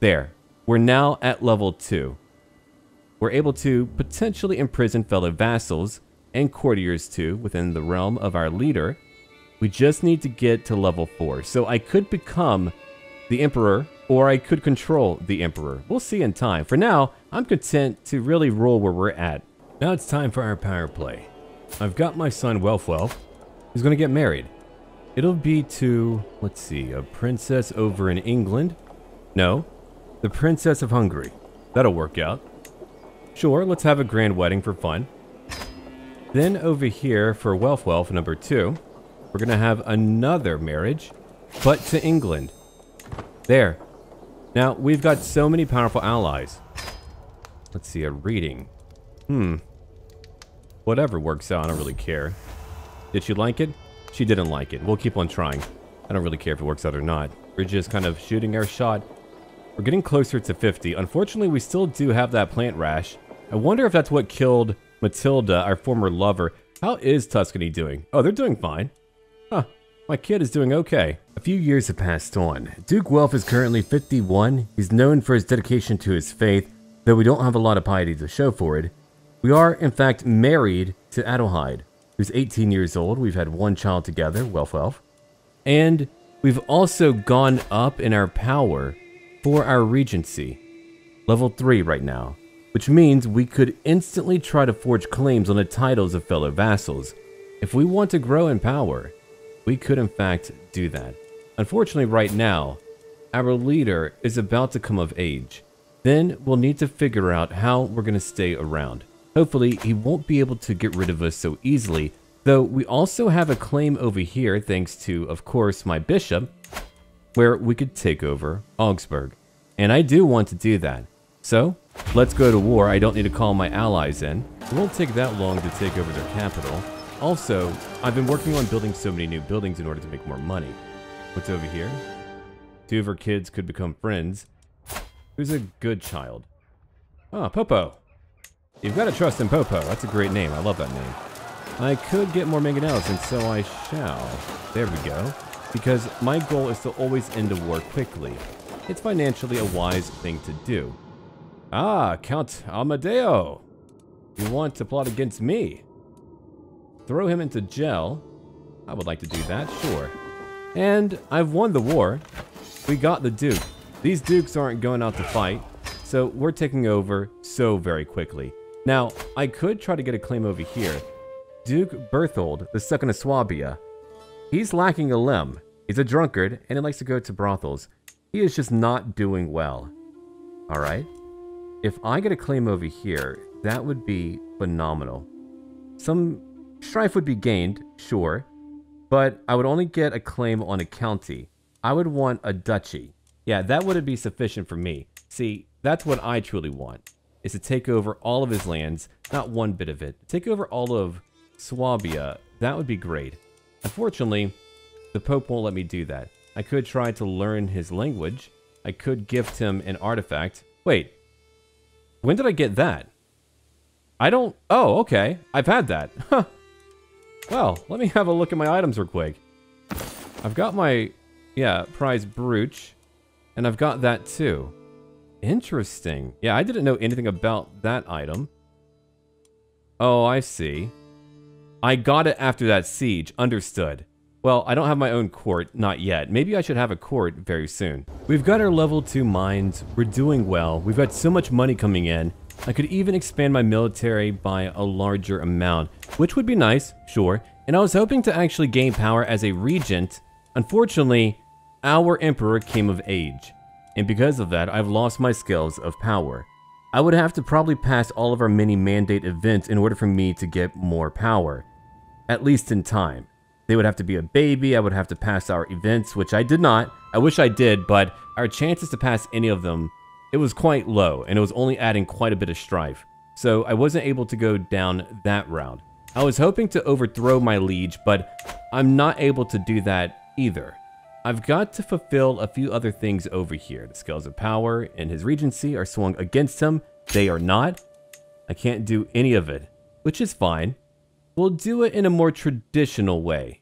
There. We're now at level two. We're able to potentially imprison fellow vassals and courtiers too within the realm of our leader. We just need to get to level four. So I could become the emperor, or I could control the emperor. We'll see in time. For now, I'm content to really rule where we're at. Now it's time for our power play. I've got my son Welf, who's going to get married. It'll be to, let's see, a princess over in England. No, the princess of Hungary. That'll work out. Sure, let's have a grand wedding for fun. Then over here for Welf Welf number two, we're going to have another marriage, but to England. There. Now, we've got so many powerful allies. Let's see, a reading. Hmm. Whatever works out, I don't really care. Did she like it? She didn't like it. We'll keep on trying. I don't really care if it works out or not. We're just kind of shooting our shot. We're getting closer to fifty. Unfortunately, we still do have that plant rash. I wonder if that's what killed Matilda, our former lover. How is Tuscany doing? Oh, they're doing fine. Huh, my kid is doing okay. A few years have passed on. Duke Welf is currently fifty-one. He's known for his dedication to his faith, though we don't have a lot of piety to show for it. We are, in fact, married to Adelheid, who's eighteen years old. We've had one child together, Welf Welf. And we've also gone up in our power for our regency. Level three right now, which means we could instantly try to forge claims on the titles of fellow vassals. If we want to grow in power, we could in fact do that. Unfortunately, right now, our leader is about to come of age. Then we'll need to figure out how we're going to stay around. Hopefully, he won't be able to get rid of us so easily, though we also have a claim over here, thanks to, of course, my bishop, where we could take over Augsburg. And I do want to do that. So, let's go to war. I don't need to call my allies in. It won't take that long to take over their capital. Also, I've been working on building so many new buildings in order to make more money. What's over here? Two of her kids could become friends. Who's a good child? Ah, Popo. You've got to trust in Popo. That's a great name. I love that name. I could get more mangonels, and so I shall. There we go. Because my goal is to always end a war quickly. It's financially a wise thing to do. Ah, Count Amadeo. You want to plot against me? Throw him into jail. I would like to do that, sure. And I've won the war. We got the Duke. These Dukes aren't going out to fight, so we're taking over so very quickly. Now, I could try to get a claim over here. Duke Berthold, the second of Swabia. He's lacking a limb. He's a drunkard, and he likes to go to brothels. He is just not doing well. All right. If I get a claim over here, that would be phenomenal. Some strife would be gained, sure, but I would only get a claim on a county. I would want a duchy. Yeah, that wouldn't be sufficient for me. See, that's what I truly want, is to take over all of his lands, not one bit of it. Take over all of Swabia, that would be great. Unfortunately, the Pope won't let me do that. I could try to learn his language. I could gift him an artifact. Wait, when did I get that? I don't, oh, okay, I've had that. Huh. Well, let me have a look at my items real quick. I've got my, yeah, prize brooch, and I've got that too. Interesting. Yeah, I didn't know anything about that item. Oh, I see. I got it after that siege, understood. Well, I don't have my own court, not yet. Maybe I should have a court very soon. We've got our level two mines, we're doing well, we've got so much money coming in. I could even expand my military by a larger amount, which would be nice, sure. And I was hoping to actually gain power as a regent. Unfortunately, our emperor came of age, and because of that, I've lost my scales of power. I would have to probably pass all of our mini mandate events in order for me to get more power, at least in time. They would have to be a baby, I would have to pass our events, which I did not. I wish I did, but our chances to pass any of them, it was quite low, and it was only adding quite a bit of strife. So I wasn't able to go down that route. I was hoping to overthrow my liege, but I'm not able to do that either. I've got to fulfill a few other things over here. The scales of power and his regency are swung against him. They are not. I can't do any of it, which is fine. We'll do it in a more traditional way.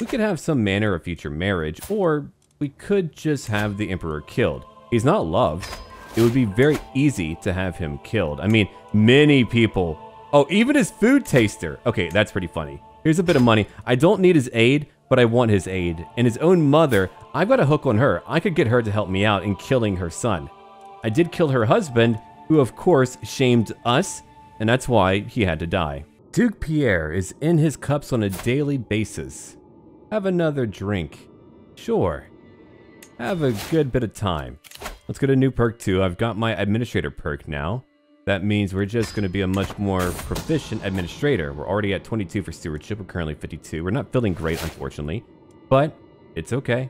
We could have some manner of future marriage, or we could just have the emperor killed. He's not loved. It would be very easy to have him killed. I mean, many people. Oh, even his food taster. Okay, that's pretty funny. Here's a bit of money. I don't need his aid, but I want his aid. And his own mother, I've got a hook on her. I could get her to help me out in killing her son. I did kill her husband, who of course shamed us, and that's why he had to die. Duke Pierre is in his cups on a daily basis. Have another drink. Sure. Have a good bit of time. Let's get a new perk too. I've got my administrator perk now. That means we're just going to be a much more proficient administrator. We're already at twenty-two for stewardship. We're currently fifty-two. We're not feeling great, unfortunately, but it's okay.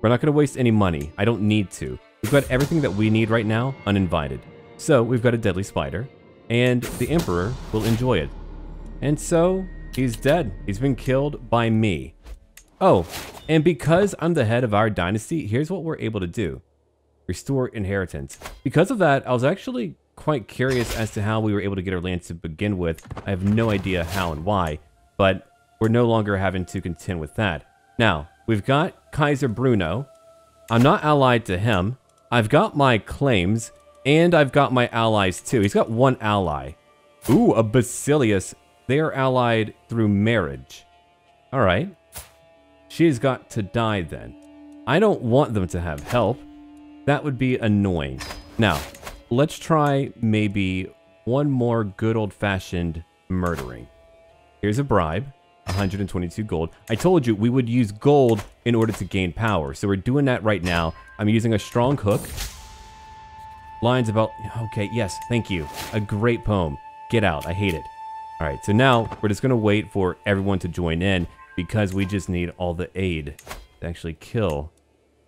We're not going to waste any money. I don't need to. We've got everything that we need right now, uninvited. So we've got a deadly spider, and the emperor will enjoy it. And so he's dead. He's been killed by me. Oh, and because I'm the head of our dynasty, here's what we're able to do. Restore inheritance. Because of that, I was actually quite curious as to how we were able to get our lands to begin with. I have no idea how and why, but we're no longer having to contend with that. Now, we've got Kaiser Bruno. I'm not allied to him. I've got my claims, and I've got my allies too. He's got one ally. Ooh, a Basilius. They are allied through marriage. All right. She's got to die then. I don't want them to have help. That would be annoying. Now, let's try maybe one more good old-fashioned murdering. Here's a bribe. one hundred twenty-two gold. I told you we would use gold in order to gain power. So we're doing that right now. I'm using a strong hook. Lines about... Okay, yes, thank you. A great poem. Get out. I hate it. All right, so now we're just going to wait for everyone to join in because we just need all the aid to actually kill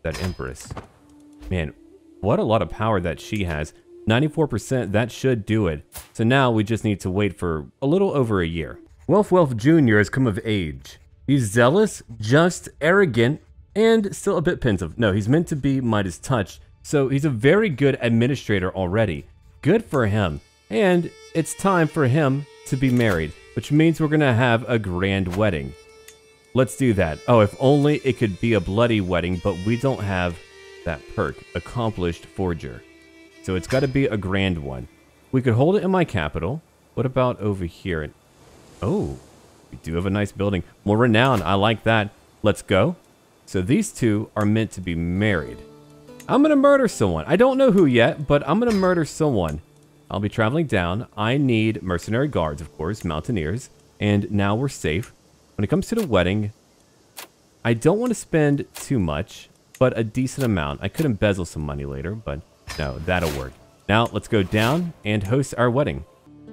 that Empress. Man, what a lot of power that she has. ninety-four percent, that should do it. So now we just need to wait for a little over a year. Welf Welf Junior has come of age. He's zealous, just, arrogant, and still a bit pensive. No, he's meant to be Midas touched, so he's a very good administrator already. Good for him. And it's time for him to be married, which means we're gonna have a grand wedding. Let's do that. Oh, if only it could be a bloody wedding, but we don't have that perk, accomplished forger. So it's got to be a grand one. We could hold it in my capital. What about over here? Oh, we do have a nice building. More renown. I like that. Let's go. So these two are meant to be married. I'm going to murder someone. I don't know who yet, but I'm going to murder someone. I'll be traveling down. I need mercenary guards, of course, mountaineers. And now we're safe. When it comes to the wedding, I don't want to spend too much, but a decent amount. I could embezzle some money later, but... No, that'll work. Now, let's go down and host our wedding.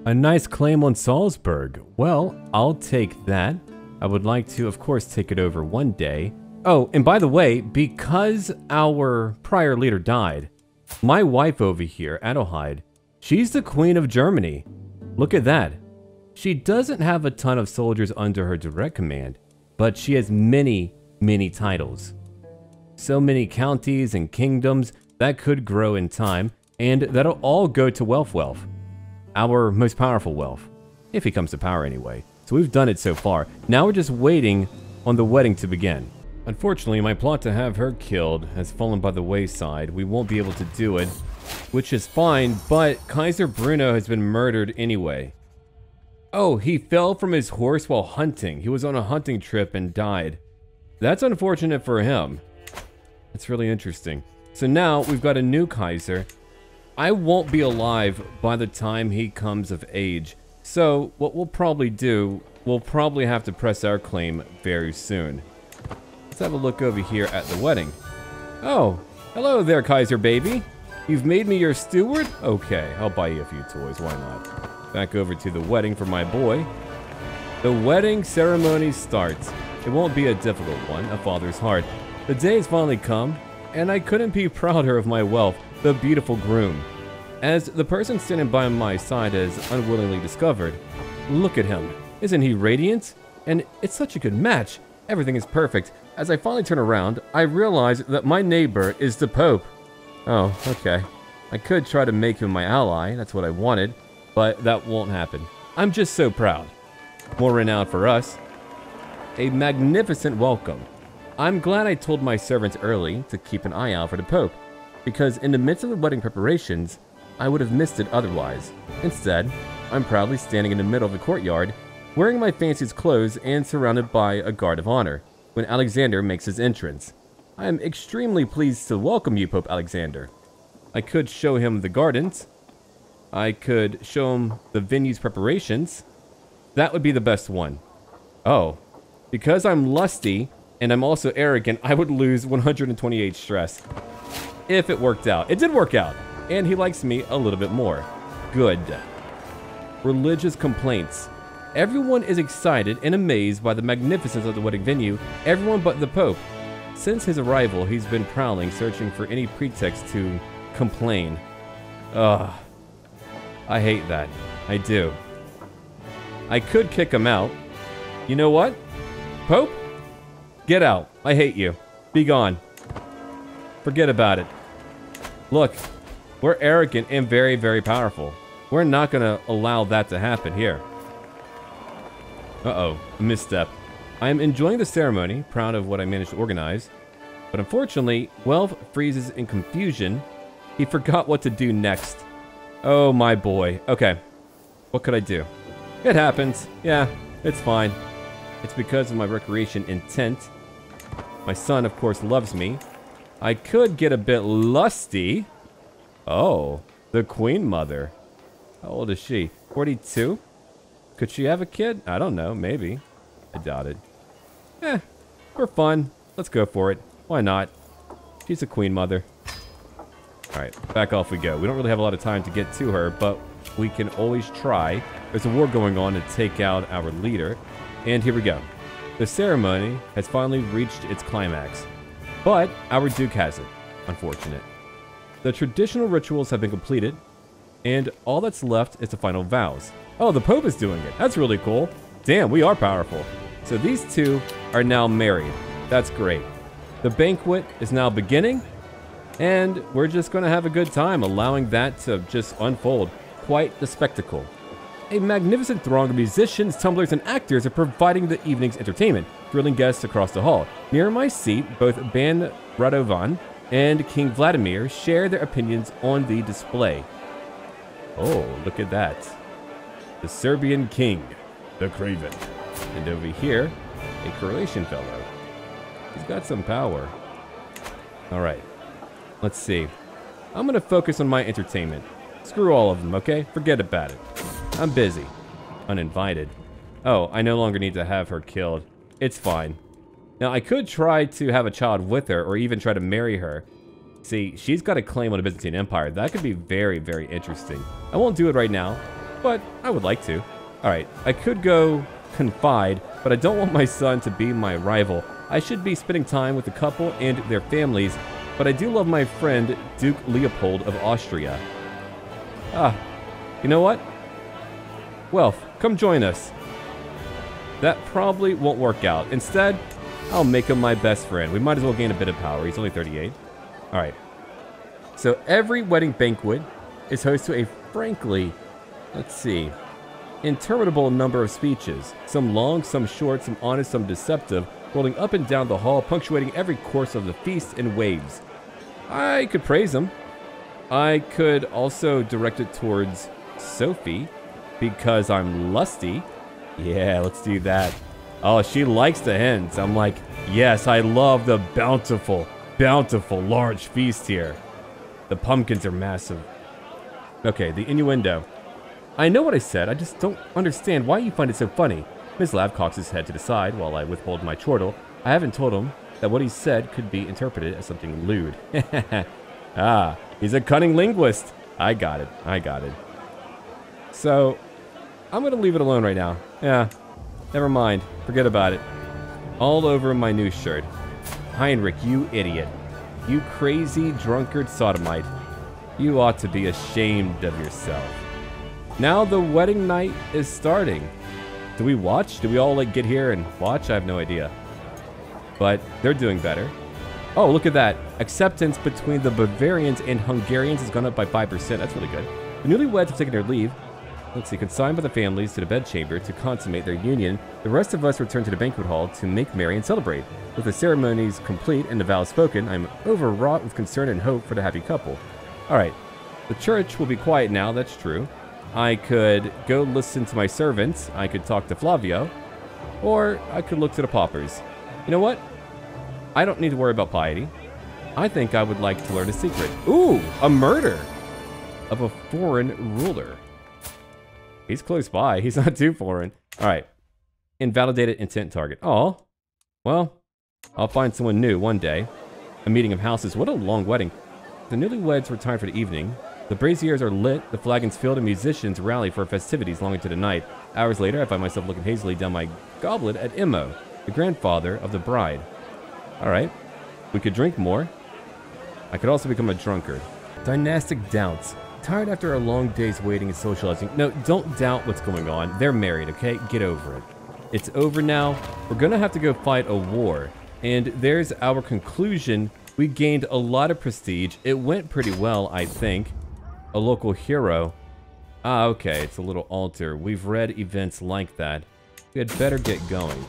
A nice claim on Salzburg. Well, I'll take that. I would like to, of course, take it over one day. Oh, and by the way, because our prior leader died, my wife over here, Adelheid, she's the Queen of Germany. Look at that. She doesn't have a ton of soldiers under her direct command, but she has many, many titles. So many counties and kingdoms. That could grow in time, and that'll all go to Welf Welf. Our most powerful Welf, if he comes to power anyway. So we've done it so far. Now we're just waiting on the wedding to begin. Unfortunately, my plot to have her killed has fallen by the wayside. We won't be able to do it, which is fine, but Kaiser Bruno has been murdered anyway. Oh, he fell from his horse while hunting. He was on a hunting trip and died. That's unfortunate for him. That's really interesting. So now we've got a new Kaiser. I won't be alive by the time he comes of age. So what we'll probably do, we'll probably have to press our claim very soon. Let's have a look over here at the wedding. Oh, hello there, Kaiser baby. You've made me your steward? Okay, I'll buy you a few toys, why not? Back over to the wedding for my boy. The wedding ceremony starts. It won't be a difficult one, a father's heart. The day has finally come. And I couldn't be prouder of my Welf, the beautiful groom. As the person standing by my side has unwillingly discovered, look at him. Isn't he radiant? And it's such a good match. Everything is perfect. As I finally turn around, I realize that my neighbor is the Pope. Oh, okay. I could try to make him my ally, that's what I wanted, but that won't happen. I'm just so proud. More renown for us. A magnificent welcome. I'm glad I told my servants early to keep an eye out for the Pope, because in the midst of the wedding preparations, I would have missed it otherwise. Instead, I'm proudly standing in the middle of the courtyard, wearing my fanciest clothes and surrounded by a guard of honor, when Alexander makes his entrance. I am extremely pleased to welcome you, Pope Alexander. I could show him the gardens. I could show him the venue's preparations. That would be the best one. Oh, because I'm lusty, and I'm also arrogant, I would lose one hundred twenty-eight stress if it worked out. It did work out, and he likes me a little bit more. Good. Religious complaints. Everyone is excited and amazed by the magnificence of the wedding venue, everyone but the Pope. Since his arrival, he's been prowling, searching for any pretext to complain. Ugh. I hate that. I do. I could kick him out. You know what? Pope? Get out. I hate you. Be gone. Forget about it. Look, we're arrogant and very, very powerful. We're not going to allow that to happen here. Uh-oh, misstep. I'm enjoying the ceremony, proud of what I managed to organize. But unfortunately, Welf freezes in confusion. He forgot what to do next. Oh, my boy. Okay. What could I do? It happens. Yeah, it's fine. It's because of my recreation intent. My son, of course, loves me. I could get a bit lusty. Oh, the Queen Mother. How old is she? forty-two? Could she have a kid? I don't know, maybe. I doubt it. Eh, for fun. Let's go for it. Why not? She's a queen mother. Alright, back off we go. We don't really have a lot of time to get to her, but we can always try. There's a war going on to take out our leader. And here we go. The ceremony has finally reached its climax. But our Duke hasn't. Unfortunate. The traditional rituals have been completed, and all that's left is the final vows. Oh, the Pope is doing it. That's really cool. Damn, we are powerful. So these two are now married. That's great. The banquet is now beginning, and we're just going to have a good time allowing that to just unfold. Quite the spectacle. A magnificent throng of musicians, tumblers, and actors are providing the evening's entertainment, thrilling guests across the hall. Near my seat, both Ban Radovan and King Vladimir share their opinions on the display. Oh, look at that. The Serbian king, the Craven. And over here, a Croatian fellow. He's got some power. All right, let's see. I'm gonna focus on my entertainment. Screw all of them, okay? Forget about it. I'm busy. Uninvited. Oh, I no longer need to have her killed. It's fine. Now, I could try to have a child with her, or even try to marry her. See, she's got a claim on the Byzantine Empire. That could be very, very interesting. I won't do it right now, but I would like to. All right, I could go confide, but I don't want my son to be my rival. I should be spending time with the couple and their families, but I do love my friend, Duke Leopold of Austria. Ah, you know what? Welf, come join us. That probably won't work out. Instead, I'll make him my best friend. We might as well gain a bit of power. He's only thirty-eight. All right. So every wedding banquet is host to a frankly, let's see, interminable number of speeches. Some long, some short, some honest, some deceptive, rolling up and down the hall, punctuating every course of the feast in waves. I could praise him. I could also direct it towards Sophie because I'm lusty. Yeah, let's do that. Oh, she likes the hens. I'm like, yes, I love the bountiful, bountiful large feast here. The pumpkins are massive. Okay, the innuendo. I know what I said. I just don't understand why you find it so funny. Miss Lav cocks his head to the side while I withhold my chortle. I haven't told him that what he said could be interpreted as something lewd. Ah. He's a cunning linguist. I got it. I got it. So, I'm going to leave it alone right now. Yeah, never mind. Forget about it. All over my new shirt. Heinrich, you idiot. You crazy drunkard sodomite. You ought to be ashamed of yourself. Now the wedding night is starting. Do we watch? Do we all like get here and watch? I have no idea. But they're doing better. Oh, look at that. Acceptance between the Bavarians and Hungarians has gone up by five percent. That's really good. The newlyweds have taken their leave. Let's see, consigned by the families to the bedchamber to consummate their union. The rest of us return to the banquet hall to make merry and celebrate. With the ceremonies complete and the vows spoken, I'm overwrought with concern and hope for the happy couple. All right, the church will be quiet now, that's true. I could go listen to my servants. I could talk to Flavio, or I could look to the paupers. You know what? I don't need to worry about piety. I think I would like to learn a secret. Ooh, a murder of a foreign ruler. He's close by. He's not too foreign. All right. Invalidated intent target. Oh, well, I'll find someone new one day. A meeting of houses. What a long wedding. The newlyweds retire for the evening. The braziers are lit. The flagons filled and musicians rally for festivities long into the night. Hours later, I find myself looking hazily down my goblet at Immo, the grandfather of the bride. All right, we could drink more. I could also become a drunkard. Dynastic doubts. Tired after a long day's waiting and socializing. No, don't doubt what's going on. They're married, okay? Get over it. It's over now. We're gonna have to go fight a war. And there's our conclusion. We gained a lot of prestige. It went pretty well, I think. A local hero. Ah, okay, it's a little altar. We've read events like that. We had better get going.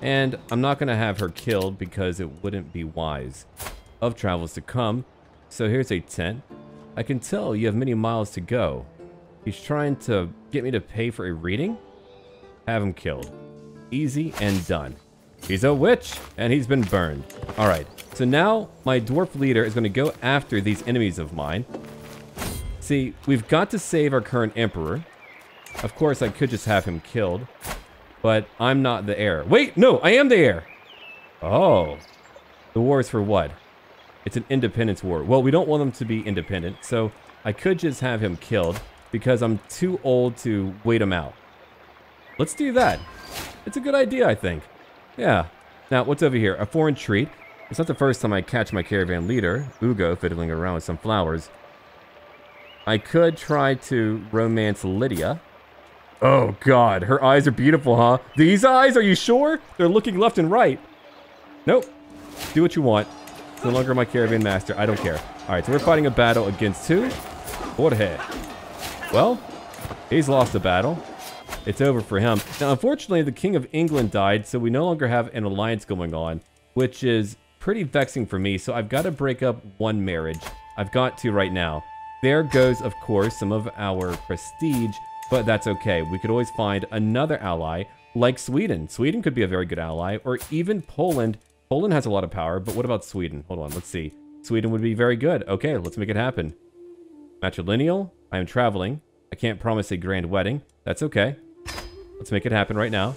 And I'm not gonna have her killed because it wouldn't be wise. Of travels to come. So here's a tent. I can tell you have many miles to go. He's trying to get me to pay for a reading? Have him killed. Easy and done. He's a witch and he's been burned. All right, so now my dwarf leader is gonna go after these enemies of mine. See, we've got to save our current emperor. Of course, I could just have him killed. but I'm not the heir. Wait, no, I am the heir. Oh, the war is for what? It's an independence war. Well, we don't want him to be independent, so I could just have him killed because I'm too old to wait him out. Let's do that. It's a good idea, I think. Yeah. Now, what's over here? A foreign treat. It's not the first time I catch my caravan leader, Ugo, fiddling around with some flowers. I could try to romance Lydia. Oh, God. Her eyes are beautiful, huh? These eyes? Are you sure? They're looking left and right. Nope. Do what you want. It's no longer my caravan master. I don't care. All right, so we're fighting a battle against who? Borhe. Well, he's lost the battle. It's over for him. Now, unfortunately, the King of England died, so we no longer have an alliance going on, which is pretty vexing for me. So I've got to break up one marriage. I've got to right now. There goes, of course, some of our prestige, but that's okay. We could always find another ally like Sweden. Sweden could be a very good ally, or even Poland. Poland has a lot of power, but what about Sweden? Hold on, let's see. Sweden would be very good. Okay, let's make it happen. Matrilineal, I am traveling. I can't promise a grand wedding. That's okay. Let's make it happen right now.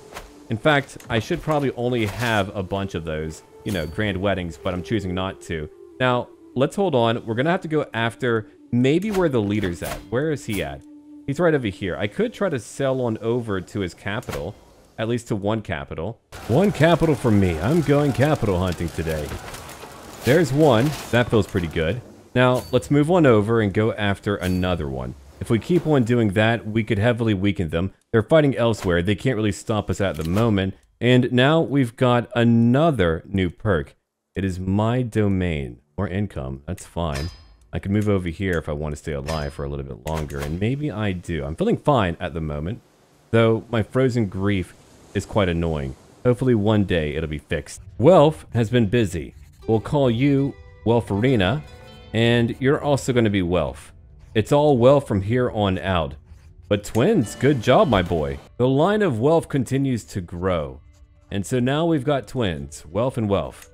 In fact, I should probably only have a bunch of those, you know, grand weddings, but I'm choosing not to. Now, let's hold on. We're going to have to go after maybe where the leader's at. Where is he at? He's right over here. I could try to sail on over to his capital, at least to one capital. One capital for me. I'm going capital hunting today. There's one. That feels pretty good. Now, let's move on over and go after another one. If we keep on doing that, we could heavily weaken them. They're fighting elsewhere. They can't really stop us at the moment. And now we've got another new perk. It is my domain. More income. That's fine. I can move over here if I want to stay alive for a little bit longer. And maybe I do. I'm feeling fine at the moment. Though my frozen grief is quite annoying. Hopefully one day it'll be fixed. Welf has been busy. We'll call you Welfarina. And you're also going to be Welf. It's all Welf from here on out. But twins, good job, my boy. The line of Welf continues to grow. And so now we've got twins, Welf and Welf.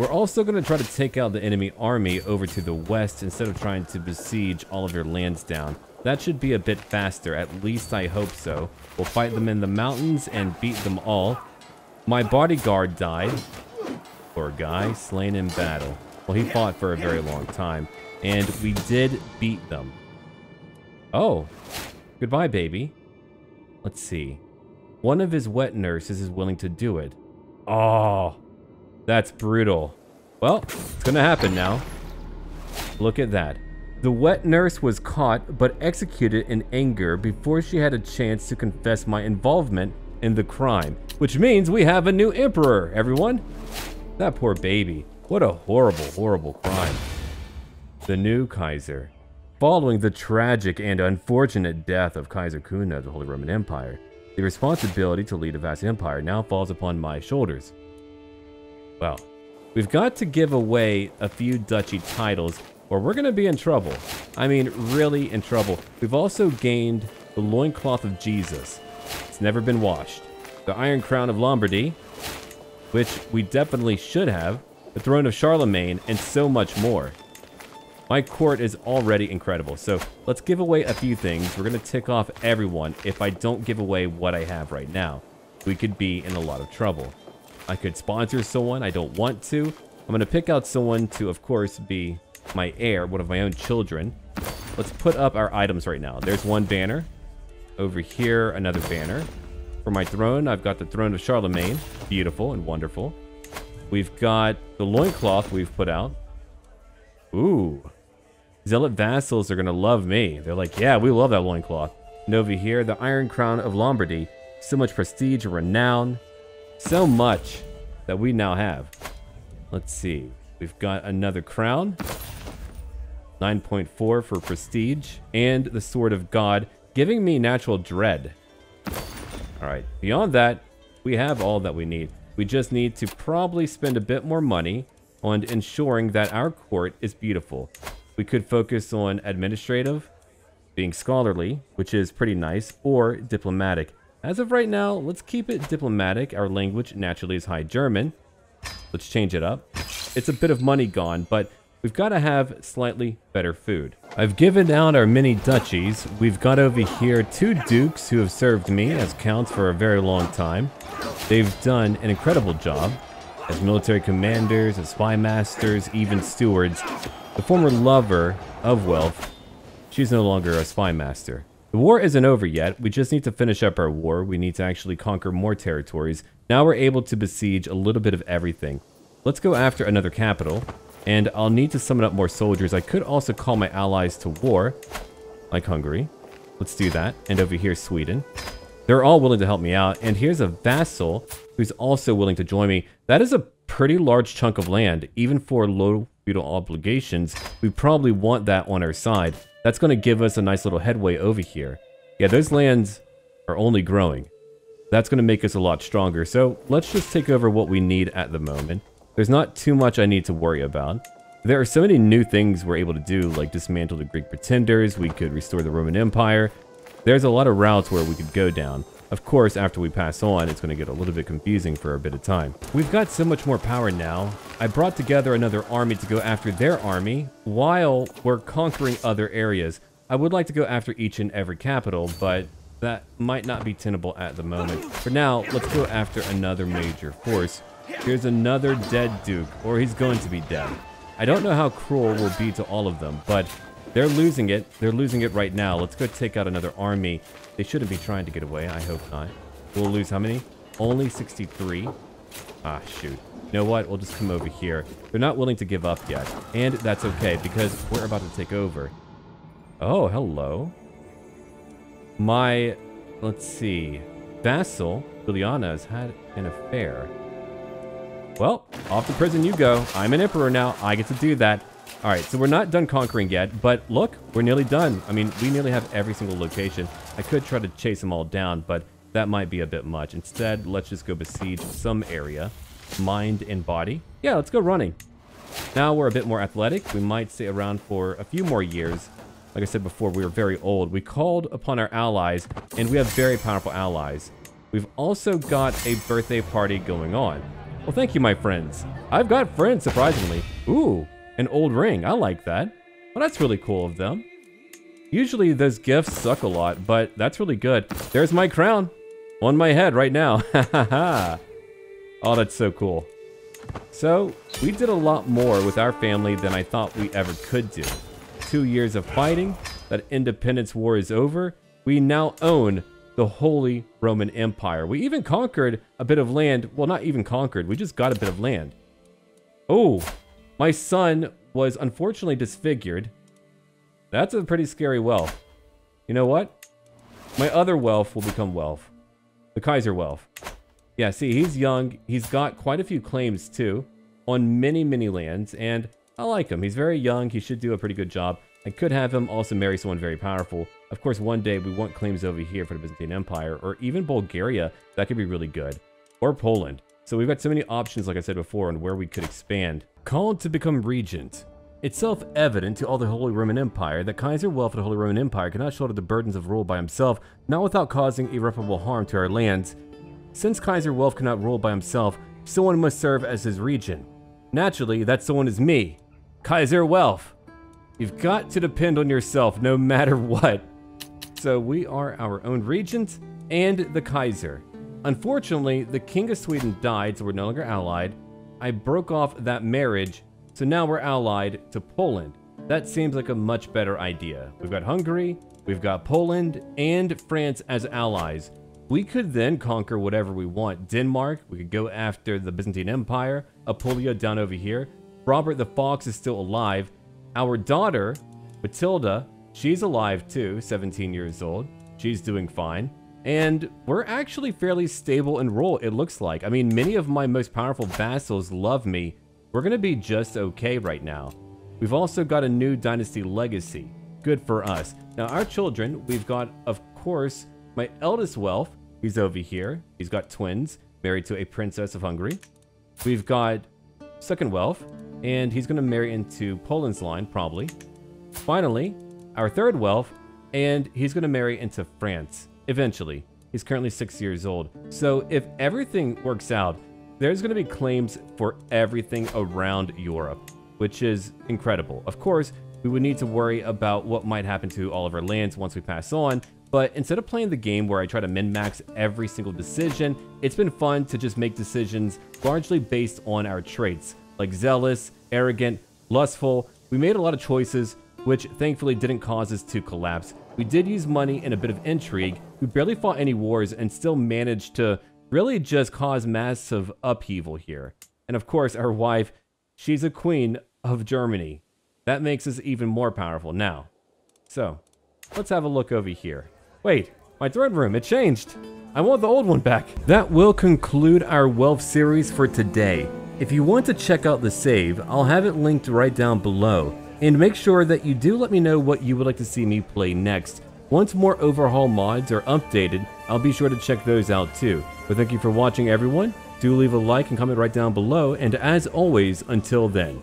We're also going to try to take out the enemy army over to the west instead of trying to besiege all of your lands down. That should be a bit faster, at least I hope so. We'll fight them in the mountains and beat them all. My bodyguard died. Poor guy, slain in battle. Well, he fought for a very long time. And we did beat them. Oh, goodbye, baby. Let's see. One of his wet nurses is willing to do it. Oh, that's brutal. Well, it's going to happen now. Look at that. The wet nurse was caught but executed in anger before she had a chance to confess my involvement in the crime, which means we have a new emperor, everyone. That poor baby. What a horrible, horrible crime. The new Kaiser. Following the tragic and unfortunate death of Kaiser Kuna of the Holy Roman Empire, the responsibility to lead a vast empire now falls upon my shoulders. Well, we've got to give away a few duchy titles or we're going to be in trouble. I mean, really in trouble. We've also gained the loincloth of Jesus. It's never been washed. The Iron Crown of Lombardy, which we definitely should have. The throne of Charlemagne, and so much more. My court is already incredible, so let's give away a few things. We're going to tick off everyone if I don't give away what I have right now. We could be in a lot of trouble. I could sponsor someone. I don't want to. I'm going to pick out someone to, of course, be my heir, one of my own children. Let's put up our items right now. There's one banner. Over here, another banner. For my throne, I've got the throne of Charlemagne. Beautiful and wonderful. We've got the loincloth we've put out. Ooh. Zealot vassals are going to love me. They're like, yeah, we love that loincloth. And over here, the Iron Crown of Lombardy. So much prestige, renown. So much that we now have. Let's see. We've got another crown. nine point four for prestige. And the Sword of God, giving me natural dread. All right. Beyond that, we have all that we need. We just need to probably spend a bit more money on ensuring that our court is beautiful. We could focus on administrative, being scholarly, which is pretty nice, or diplomatic. As of right now, let's keep it diplomatic. Our language naturally is High German. Let's change it up. It's a bit of money gone, but We've got to have slightly better food. I've given out our mini duchies. We've got over here two dukes who have served me as counts for a very long time. They've done an incredible job as military commanders, as spy masters, even stewards. The former lover of Welf, she's no longer a spy master. The war isn't over yet. We just need to finish up our war. We need to actually conquer more territories. Now we're able to besiege a little bit of everything. Let's go after another capital. And I'll need to summon up more soldiers. I could also call my allies to war, like Hungary. Let's do that. And over here, Sweden. They're all willing to help me out. And here's a vassal who's also willing to join me. That is a pretty large chunk of land. Even for low feudal obligations, we probably want that on our side. That's going to give us a nice little headway over here. Yeah, those lands are only growing. That's going to make us a lot stronger. So let's just take over what we need at the moment. There's not too much I need to worry about. There are so many new things we're able to do, like dismantle the Greek pretenders, we could restore the Roman Empire. There's a lot of routes where we could go down. Of course, after we pass on, it's going to get a little bit confusing for a bit of time. We've got so much more power now. I brought together another army to go after their army while we're conquering other areas. I would like to go after each and every capital, but that might not be tenable at the moment. For now, let's go after another major force. Here's another dead duke, or he's going to be dead. I don't know how cruel we'll be to all of them, but they're losing it. They're losing it right now. Let's go take out another army. They shouldn't be trying to get away. I hope not. We'll lose how many? Only sixty-three. Ah, shoot. You know what? We'll just come over here. They're not willing to give up yet, and that's okay because we're about to take over. Oh, hello. My, let's see, vassal, Juliana, has had an affair. Well, off to prison you go. I'm an emperor now. I get to do that. All right, so we're not done conquering yet, but look, we're nearly done. I mean, we nearly have every single location. I could try to chase them all down, but that might be a bit much. Instead, let's just go besiege some area. Mind and body. Yeah, let's go running. Now we're a bit more athletic. We might stay around for a few more years. Like I said before, we were very old. We called upon our allies, and we have very powerful allies. We've also got a birthday party going on. Well, thank you, my friends. I've got friends, surprisingly. Ooh, an old ring. I like that. Well, that's really cool of them. Usually those gifts suck a lot, but that's really good. There's my crown on my head right now. Ha ha ha. Oh, that's so cool. So we did a lot more with our family than I thought we ever could do. Two years of fighting. That independence war is over. We now own the Holy Roman Empire. We even conquered a bit of land. Well, not even conquered. We just got a bit of land. Oh, my son was unfortunately disfigured. That's a pretty scary Welf. You know what? My other Welf will become Welf. The Kaiser Welf. Yeah, see, he's young. He's got quite a few claims, too, on many, many lands. And I like him. He's very young. He should do a pretty good job. I could have him also marry someone very powerful. Of course, one day we want claims over here for the Byzantine Empire, or even Bulgaria. That could be really good. Or Poland. So we've got so many options, like I said before, on where we could expand. Called to become regent. It's self-evident to all the Holy Roman Empire that Kaiser Welf of the Holy Roman Empire cannot shoulder the burdens of rule by himself, not without causing irreparable harm to our lands. Since Kaiser Welf cannot rule by himself, someone must serve as his regent. Naturally, that someone is me, Kaiser Welf. You've got to depend on yourself no matter what. So we are our own regent and the Kaiser. Unfortunately, the King of Sweden died, so we're no longer allied. I broke off that marriage, so now we're allied to Poland. That seems like a much better idea. We've got Hungary, we've got Poland, and France as allies. We could then conquer whatever we want. Denmark, we could go after the Byzantine Empire. Apulia down over here. Robert the Fox is still alive. Our daughter, Matilda, she's alive too, seventeen years old. She's doing fine. And we're actually fairly stable in rule, it looks like. I mean, many of my most powerful vassals love me. We're gonna be just okay right now. We've also got a new dynasty legacy. Good for us. Now, our children, we've got, of course, my eldest Welf. He's over here. He's got twins, married to a princess of Hungary. We've got second Welf, and he's gonna marry into Poland's line, probably. Finally, our third Welf, and he's gonna marry into France. Eventually. He's currently six years old. So if everything works out, there's going to be claims for everything around Europe. which is incredible. Of course, we would need to worry about what might happen to all of our lands once we pass on, but instead of playing the game where I try to min-max every single decision, it's been fun to just make decisions largely based on our traits, like zealous, arrogant, lustful. We made a lot of choices, which thankfully didn't cause us to collapse. We did use money and a bit of intrigue. We barely fought any wars and still managed to really just cause massive upheaval here. And of course, our wife, she's a queen of Germany. That makes us even more powerful now. So, let's have a look over here. Wait, my throne room, it changed. I want the old one back. That will conclude our Welf series for today. If you want to check out the save, I'll have it linked right down below. And make sure that you do let me know what you would like to see me play next. Once more overhaul mods are updated, I'll be sure to check those out too. But thank you for watching, everyone. Do leave a like and comment right down below. And as always, until then,